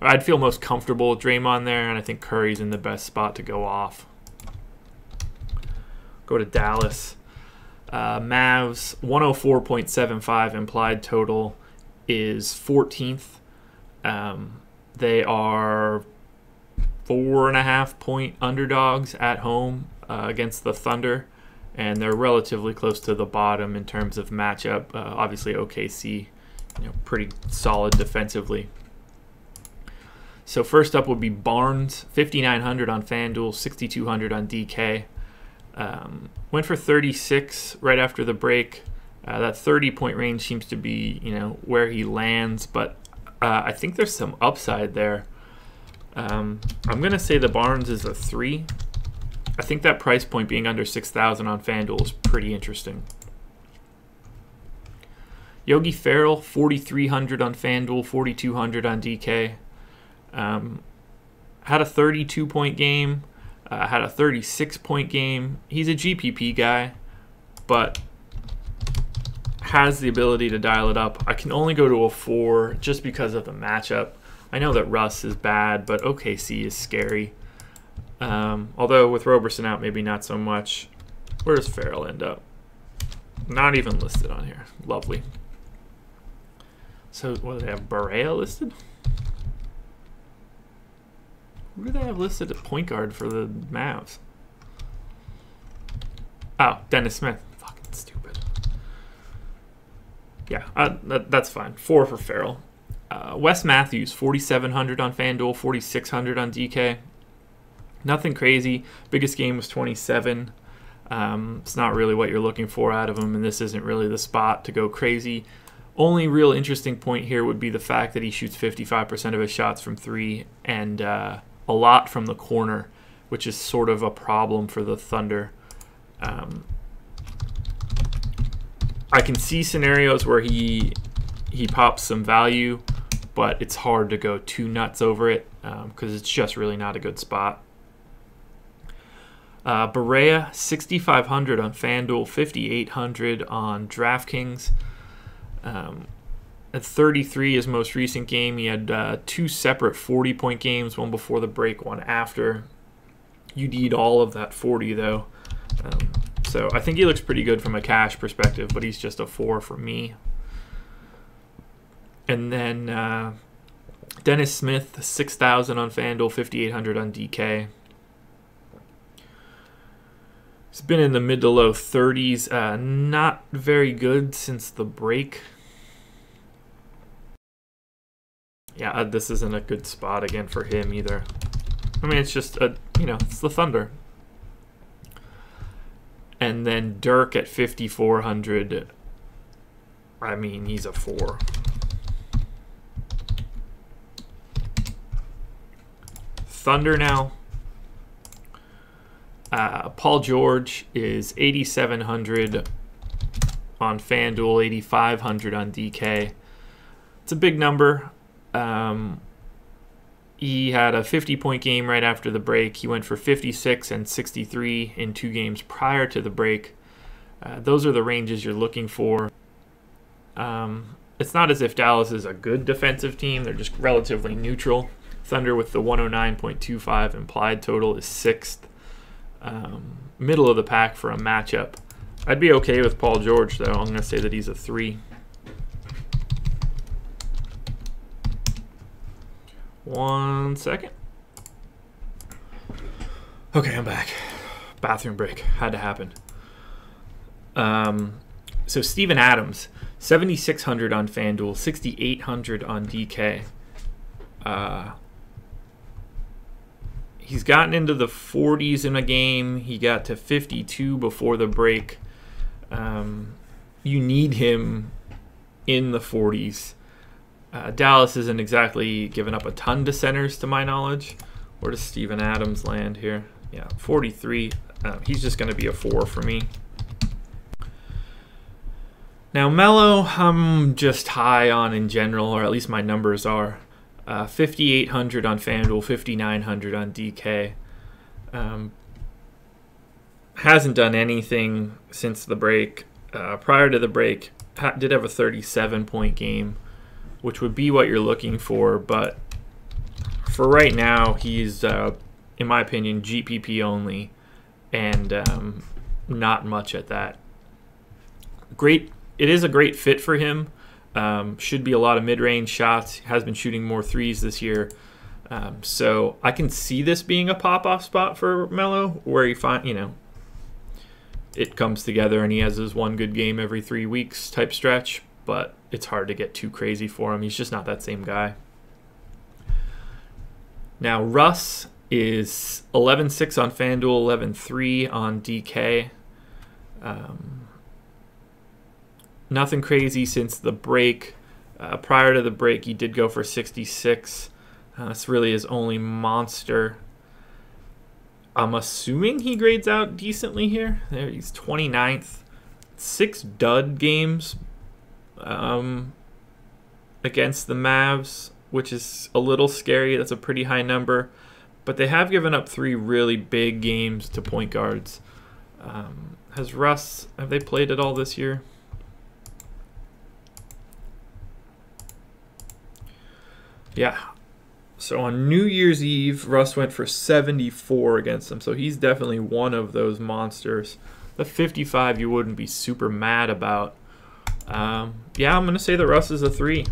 I'd feel most comfortable with Draymond there, and I think Curry's in the best spot to go off. Go to Dallas. Mavs, 104.75 implied total is 14th. They are 4.5-point underdogs at home against the Thunder, and they're relatively close to the bottom in terms of matchup. Obviously OKC, pretty solid defensively. So first up would be Barnes, 5,900 on FanDuel, 6,200 on DK. Went for 36 right after the break. That 30-point range seems to be, you know, where he lands, but I think there's some upside there. I'm going to say the Barnes is a 3. I think that price point being under 6,000 on FanDuel is pretty interesting. Yogi Ferrell, 4,300 on FanDuel, 4,200 on DK. Had a 32-point game, had a 36-point game. He's a GPP guy, but has the ability to dial it up. I can only go to a 4 just because of the matchup. I know that Russ is bad, but OKC is scary. Although with Roberson out, maybe not so much. Where does Ferrell end up? Not even listed on here. Lovely. So what do they have? Barea listed? Who do they have listed at point guard for the Mavs? Oh, Dennis Smith. Fucking stupid. Yeah, that's fine. 4 for Ferrell. Wes Matthews, 4,700 on FanDuel, 4,600 on DK. Nothing crazy. Biggest game was 27. It's not really what you're looking for out of him, and this isn't really the spot to go crazy. Only real interesting point here would be the fact that he shoots 55% of his shots from 3 and a lot from the corner, which is sort of a problem for the Thunder. I can see scenarios where he pops some value, but it's hard to go too nuts over it because it's just really not a good spot. Barea, 6,500 on FanDuel, 5,800 on DraftKings. At 33, his most recent game, he had 2 separate 40-point games, one before the break, one after. You need all of that 40, though. So I think he looks pretty good from a cash perspective, but he's just a 4 for me. And then Dennis Smith, 6,000 on FanDuel, 5,800 on DK. It's been in the mid to low 30s. Not very good since the break. Yeah, this isn't a good spot again for him either. I mean, it's just, you know, it's the Thunder. And then Dirk at 5,400. I mean, he's a 4. Thunder now. Paul George is 8,700 on FanDuel, 8,500 on DK. It's a big number. He had a 50-point game right after the break. He went for 56 and 63 in 2 games prior to the break. Those are the ranges you're looking for. It's not as if Dallas is a good defensive team. They're just relatively neutral. Thunder with the 109.25 implied total is 6th. Middle of the pack for a matchup. I'd be okay with Paul George, though. I'm going to say that he's a 3. One second. Okay, I'm back. Bathroom break. Had to happen. So Steven Adams, 7,600 on FanDuel, 6,800 on DK. He's gotten into the 40s in a game. He got to 52 before the break. You need him in the 40s. Dallas isn't exactly giving up a ton to centers, to my knowledge. Where does Steven Adams land here? Yeah, 43. He's just going to be a 4 for me. Now, Melo, I'm just high on in general, or at least my numbers are. 5,800 on FanDuel, 5,900 on DK. Hasn't done anything since the break. Prior to the break, Pat did have a 37-point game, which would be what you're looking for, but for right now, he's, in my opinion, GPP only, and not much at that. Great. It is a great fit for him. Should be a lot of mid-range shots. Has been shooting more 3s this year, so I can see this being a pop-off spot for Melo, where you find, you know, it comes together and he has his one good game every 3 weeks type stretch. But it's hard to get too crazy for him. He's just not that same guy. Now, Russ is 11-6 on FanDuel, 11-3 on DK. Nothing crazy since the break. Prior to the break, he did go for 66. That's really his only monster. I'm assuming he grades out decently here. There, he's 29th. 6 dud games against the Mavs, which is a little scary. That's a pretty high number. But they have given up 3 really big games to point guards. Has Russ, have they played at all this year? Yeah. So on New Year's Eve, Russ went for 74 against them. So he's definitely one of those monsters. The 55 you wouldn't be super mad about. Yeah, I'm going to say that Russ is a 3.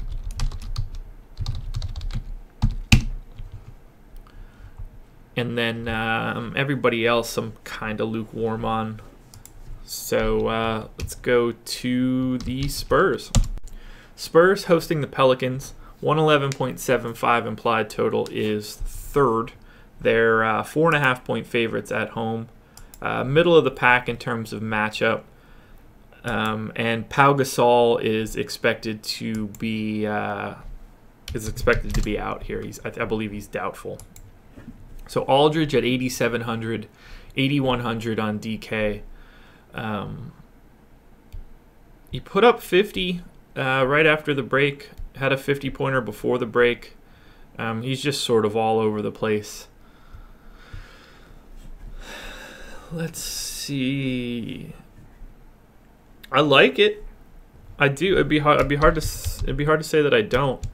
And then everybody else I'm kind of lukewarm on. So let's go to the Spurs. Spurs hosting the Pelicans. 111.75 implied total is 3rd. They're 4.5-point favorites at home. Middle of the pack in terms of matchup. And Pau Gasol is expected to be out here. I believe he's doubtful. So Aldridge at 8,700, 8,100 on DK. He put up 50 right after the break. Had a 50-pointer before the break. He's just sort of all over the place. Let's see. I like it. I do. It'd be hard to say that I don't.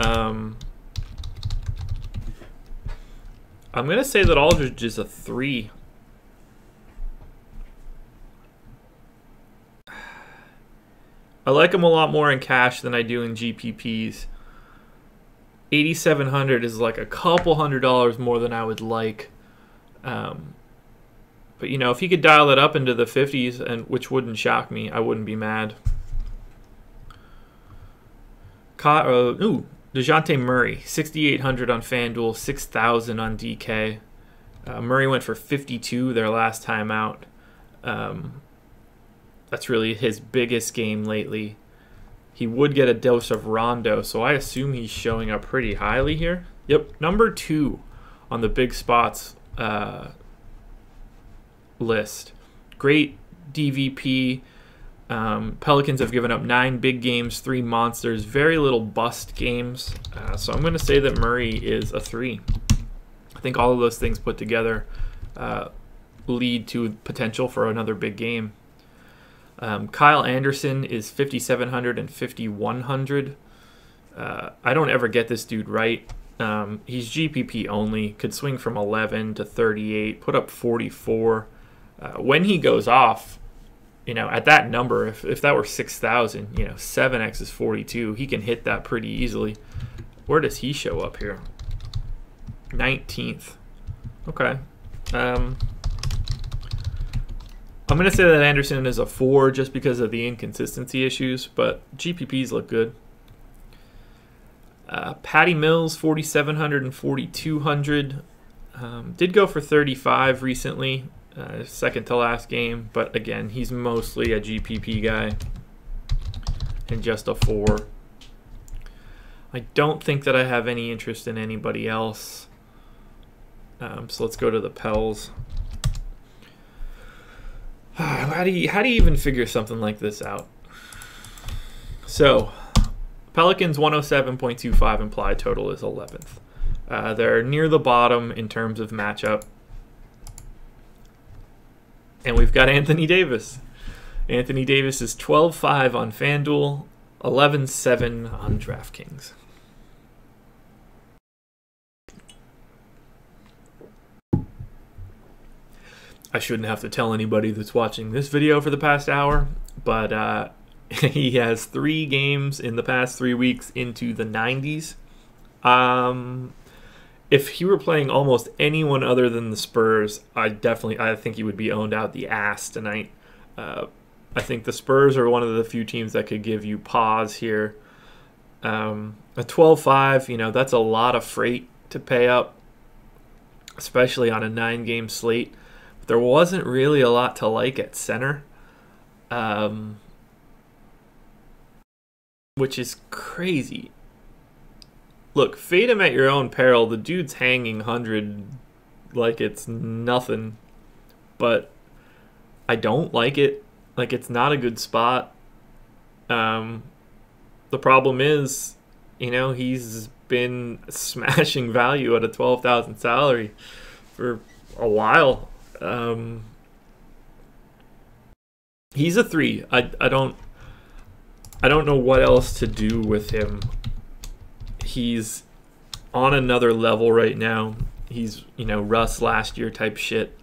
I'm gonna say that Aldridge is a 3. I like him a lot more in cash than I do in GPPs. 8,700 is like a couple $100 more than I would like. But, you know, if he could dial it up into the 50s, and which wouldn't shock me, I wouldn't be mad. DeJounte Murray, 6,800 on FanDuel, 6,000 on DK. Murray went for 52 their last time out. That's really his biggest game lately. He would get a dose of Rondo, so I assume he's showing up pretty highly here. Yep, number 2 on the big spots list. Great DVP. Pelicans have given up 9 big games, 3 monsters, very little bust games. So I'm going to say that Murray is a 3. I think all of those things put together lead to potential for another big game. Kyle Anderson is 5,700 and 5,100. I don't ever get this dude right. He's GPP only, could swing from 11 to 38, put up 44. When he goes off, you know, at that number, if that were 6,000, you know, 7x is 42. He can hit that pretty easily. Where does he show up here? 19th. Okay. I'm going to say that Anderson is a 4 just because of the inconsistency issues, but GPPs look good. Patty Mills, 4,700 and 4,200. Did go for 35 recently, second to last game, but again, he's mostly a GPP guy and just a 4. I don't think that I have any interest in anybody else. So let's go to the Pels. How do you even figure something like this out? So, Pelicans 107.25 implied total is 11th. They're near the bottom in terms of matchup. And we've got Anthony Davis. Anthony Davis is 12.5 on FanDuel, 11.7 on DraftKings. I shouldn't have to tell anybody that's watching this video for the past hour, but he has 3 games in the past 3 weeks into the 90s. If he were playing almost anyone other than the Spurs, I think he would be owned out the ass tonight. I think the Spurs are one of the few teams that could give you pause here. A 12-5, you know, that's a lot of freight to pay up. especially on a 9-game slate. But there wasn't really a lot to like at center, which is crazy. Look, fade him at your own peril. The dude's hanging 100 like it's nothing, but I don't like it. Like, it's not a good spot. The problem is, you know, he's been smashing value at a $12,000 salary for a while. He's a 3. I don't know what else to do with him. He's on another level right now. He's, you know, Russ last year type shit.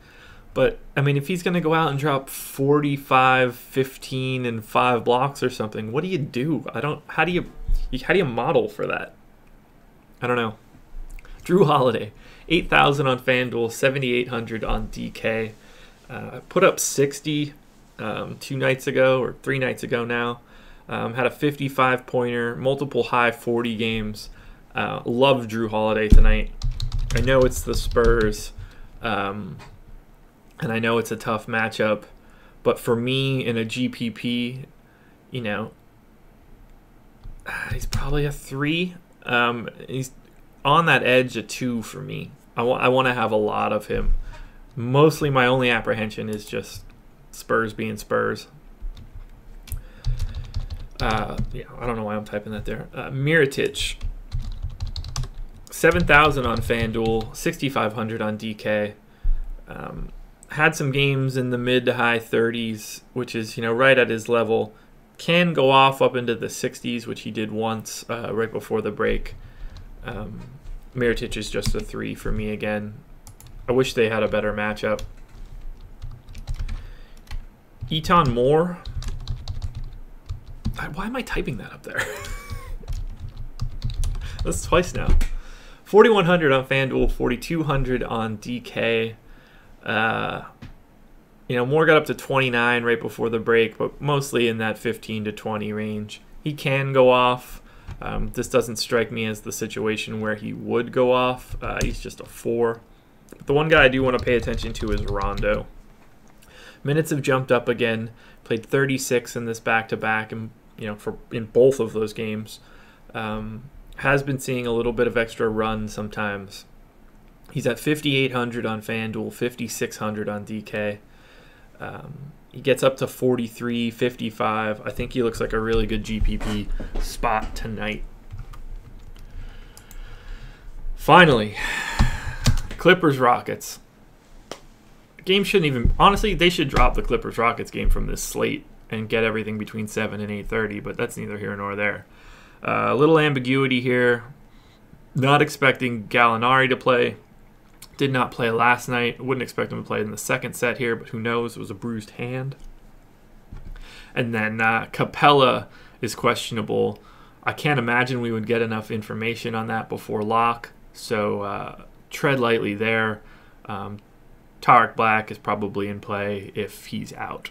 But, I mean, if he's going to go out and drop 45, 15, and 5 blocks or something, what do you do? How do you model for that? I don't know. Drew Holiday, 8,000 on FanDuel, 7,800 on DK. Put up 60 two nights ago, or 3 nights ago now. Had a 55-pointer, multiple high 40 games. Love Drew Holiday tonight. I know it's the Spurs, and I know it's a tough matchup, but for me in a GPP, you know, he's probably a 3. He's on that edge, a 2 for me. I want to have a lot of him. Mostly my only apprehension is just Spurs being Spurs. Yeah, I don't know why I'm typing that there. Mirotić, 7,000 on FanDuel, 6,500 on DK. Had some games in the mid to high 30s, which is, you know, right at his level. Can go off up into the 60s, which he did once right before the break. Mirotić is just a 3 for me again. I wish they had a better matchup. Eton Moore. Why am I typing that up there? That's twice now. 4,100 on FanDuel, 4,200 on DK. You know, Moore got up to 29 right before the break, but mostly in that 15 to 20 range. He can go off. This doesn't strike me as the situation where he would go off. He's just a 4. But the one guy I do want to pay attention to is Rondo. Minutes have jumped up again. Played 36 in this back-to-back, and, you know, in both of those games. Has been seeing a little bit of extra run sometimes. He's at 5,800 on FanDuel, 5,600 on DK. He gets up to 43, 55. I think he looks like a really good GPP spot tonight. Finally, Clippers-Rockets. Game shouldn't even, honestly, they should drop the Clippers-Rockets game from this slate and get everything between 7 and 8:30, but that's neither here nor there. A little ambiguity here. Not expecting Gallinari to play. Did not play last night. Wouldn't expect him to play in the second set here, but who knows? It was a bruised hand. And then Capella is questionable. I can't imagine we would get enough information on that before lock, so tread lightly there. Tarek Black is probably in play if he's out.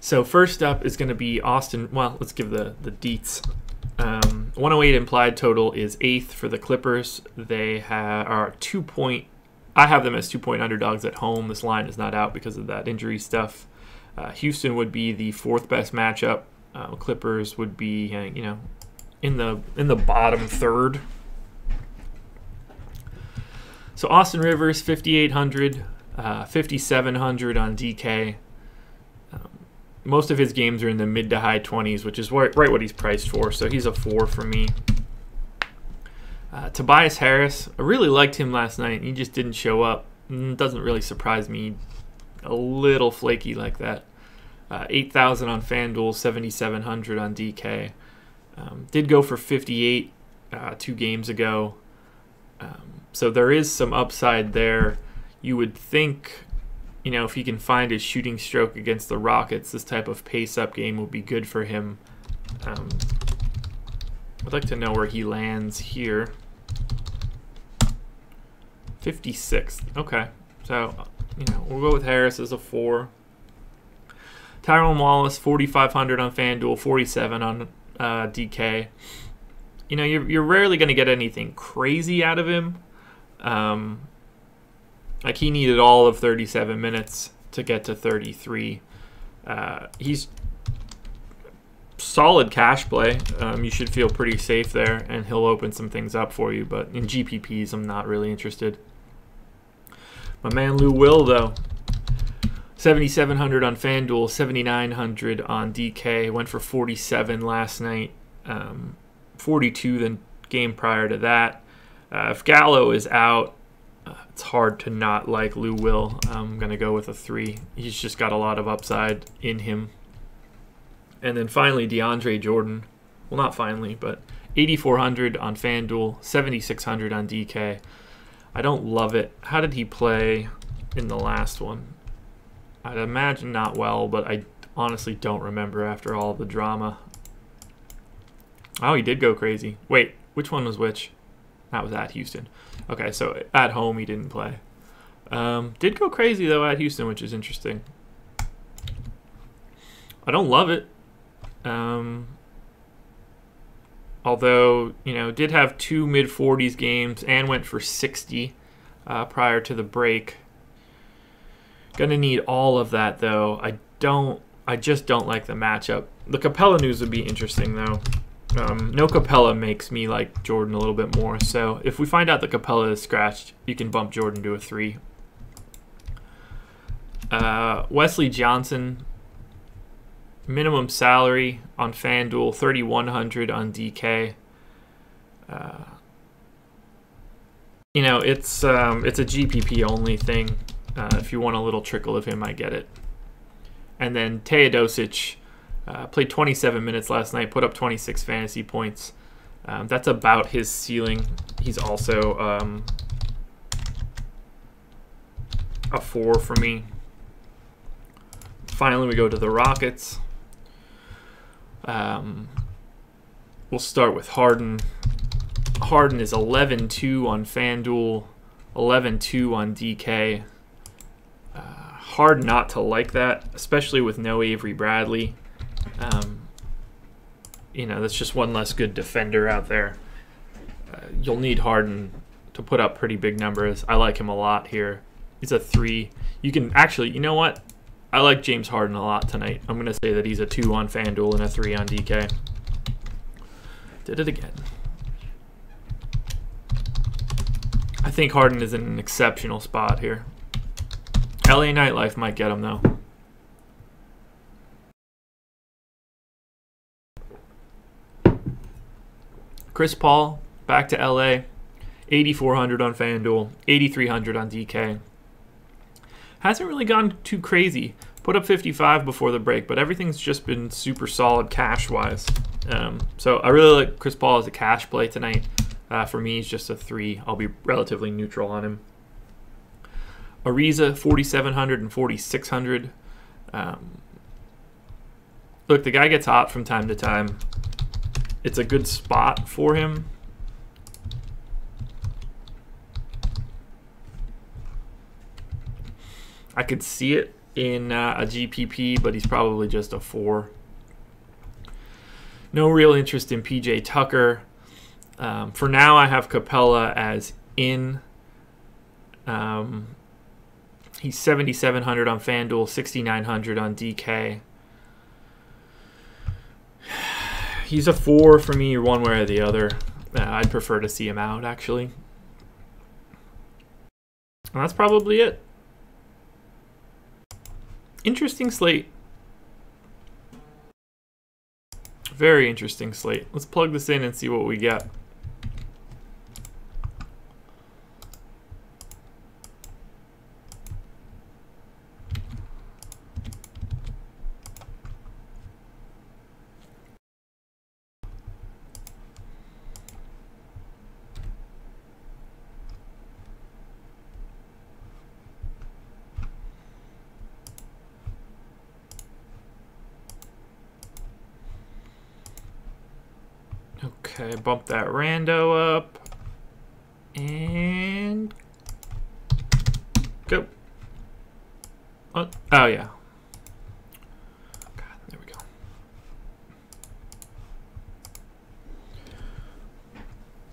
So first up is going to be Austin. Well, let's give the deets. 108 implied total is 8th for the Clippers. They are 2-point. I have them as 2-point underdogs at home. This line is not out because of that injury stuff. Houston would be the 4th best matchup. Clippers would be, you know, in the bottom 3rd. So Austin Rivers, 5,800, 5,700 on DK. Most of his games are in the mid to high 20s, which is right what he's priced for, so he's a 4 for me. Tobias Harris, I really liked him last night. He just didn't show up. Doesn't really surprise me. A little flaky like that. 8,000 on FanDuel, 7,700 on DK. Did go for 58 2 games ago. So there is some upside there. You would think, you know, if he can find his shooting stroke against the Rockets, this type of pace-up game would be good for him. I'd like to know where he lands here. 56th. Okay. So, you know, we'll go with Harris as a 4. Tyrone Wallace, 4,500 on FanDuel, 47 on DK. You know, you're rarely going to get anything crazy out of him. Like, he needed all of 37 minutes to get to 33. He's solid cash play. You should feel pretty safe there, and he'll open some things up for you. But in GPPs, I'm not really interested. My man Lou Will, though. 7,700 on FanDuel, 7,900 on DK. Went for 47 last night, 42 the game prior to that. If Gallo is out, it's hard to not like Lou Will. I'm going to go with a 3. He's just got a lot of upside in him. And then finally, DeAndre Jordan. Well, not finally, but 8,400 on FanDuel, 7,600 on DK. I don't love it. How did he play in the last one? I'd imagine not well, but I honestly don't remember after all the drama. Oh, he did go crazy. Wait, which one was which? That was at Houston. Okay, so at home he didn't play. Did go crazy, though, at Houston, which is interesting. I don't love it. Although, you know, did have 2 mid-40s games and went for 60 prior to the break. Gonna need all of that, though. I just don't like the matchup. The Capella news would be interesting, though. No Capella makes me like Jordan a little bit more. So if we find out that Capella is scratched, you can bump Jordan to a 3. Wesley Johnson, minimum salary on FanDuel, 3,100 on DK. You know, it's a GPP only thing. If you want a little trickle of him, I get it. And then Teodosić played 27 minutes last night, put up 26 fantasy points. That's about his ceiling. He's also a 4 for me. Finally, we go to the Rockets. We'll start with Harden. Harden is 11-2 on FanDuel, 11-2 on DK. Hard not to like that, especially with no Avery Bradley. You know, that's just one less good defender out there. You'll need Harden to put up pretty big numbers. I like him a lot here. He's a 3. You can actually, you know what? I like James Harden a lot tonight. I'm going to say that he's a 2 on FanDuel and a 3 on DK. Did it again. I think Harden is in an exceptional spot here. LA Nightlife might get him, though. Chris Paul, back to LA. 8,400 on FanDuel, 8,300 on DK. Hasn't really gone too crazy. Put up 55 before the break, but everything's just been super solid cash-wise. So I really like Chris Paul as a cash play tonight. For me, he's just a 3. I'll be relatively neutral on him. Ariza, 4,700 and 4,600. Look, the guy gets hot from time to time. It's a good spot for him. I could see it in a GPP, but he's probably just a 4. No real interest in PJ Tucker. For now, I have Capella as in. He's 7,700 on FanDuel, 6,900 on DK. He's a 4 for me, one way or the other. I'd prefer to see him out, actually. And that's probably it. Interesting slate. Very interesting slate. Let's plug this in and see what we get. Okay, bump that rando up, and go. What? Oh, yeah. God, there we go.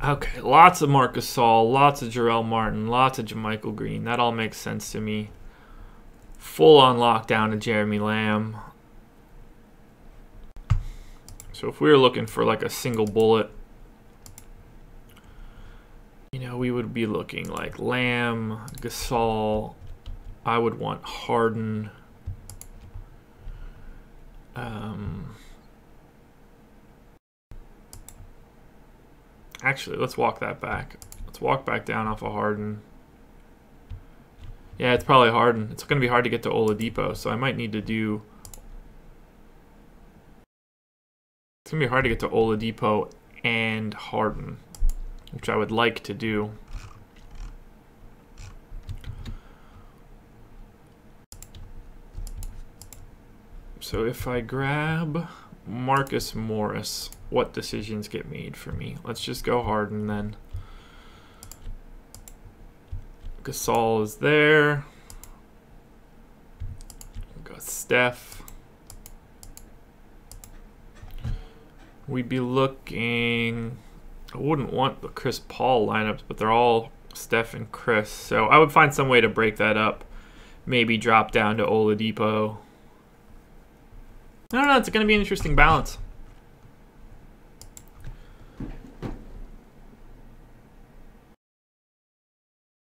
Okay, lots of Marc Gasol, lots of Jarrell Martin, lots of JaMychal Green. That all makes sense to me. Full-on lockdown to Jeremy Lamb. So if we were looking for like a single bullet, you know, we would be looking like Lamb, Gasol. I would want Harden. Actually, let's walk that back. Let's walk back down off of Harden. Yeah, it's probably Harden. It's going to be hard to get to Oladipo, so I might need to do... It's going to be hard to get to Oladipo and Harden, which I would like to do. So if I grab Marcus Morris, what decisions get made for me? Let's just go Harden then. Gasol is there. We'll go Steph. We'd be looking... I wouldn't want the Chris Paul lineups, but they're all Steph and Chris. So I would find some way to break that up. Maybe drop down to Oladipo. I don't know. It's going to be an interesting balance.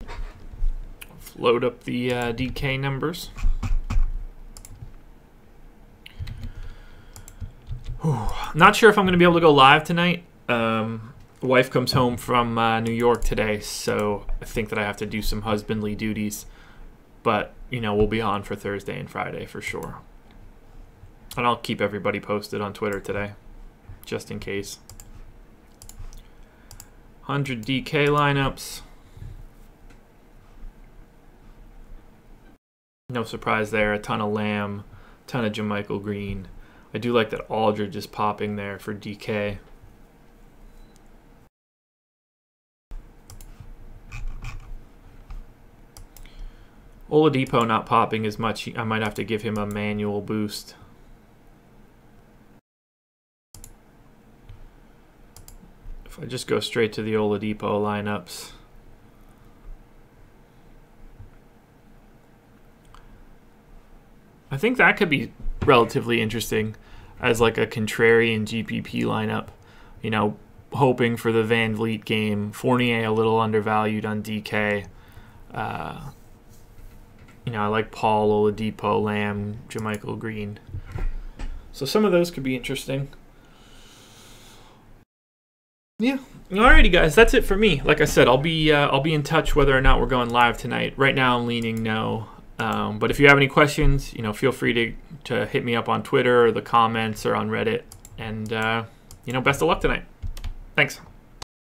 Let's load up the DK numbers. Whew. Not sure if I'm going to be able to go live tonight. Wife comes home from New York today, so I think that I have to do some husbandly duties. But, you know, we'll be on for Thursday and Friday for sure. And I'll keep everybody posted on Twitter today, just in case. 100 DK lineups. No surprise there. A ton of Lamb, a ton of JaMychal Green. I do like that Aldridge is popping there for DK. Oladipo not popping as much. I might have to give him a manual boost. If I just go straight to the Oladipo lineups. I think that could be relatively interesting as like a contrarian GPP lineup. You know, hoping for the VanVleet game. Fournier a little undervalued on DK. You know, I like Paul, Oladipo, Lamb, JaMychal Green. So some of those could be interesting. Yeah. Alrighty, guys. That's it for me. Like I said, I'll be in touch whether or not we're going live tonight. Right now, I'm leaning no. But if you have any questions, you know, feel free to hit me up on Twitter or the comments or on Reddit. And you know, best of luck tonight. Thanks.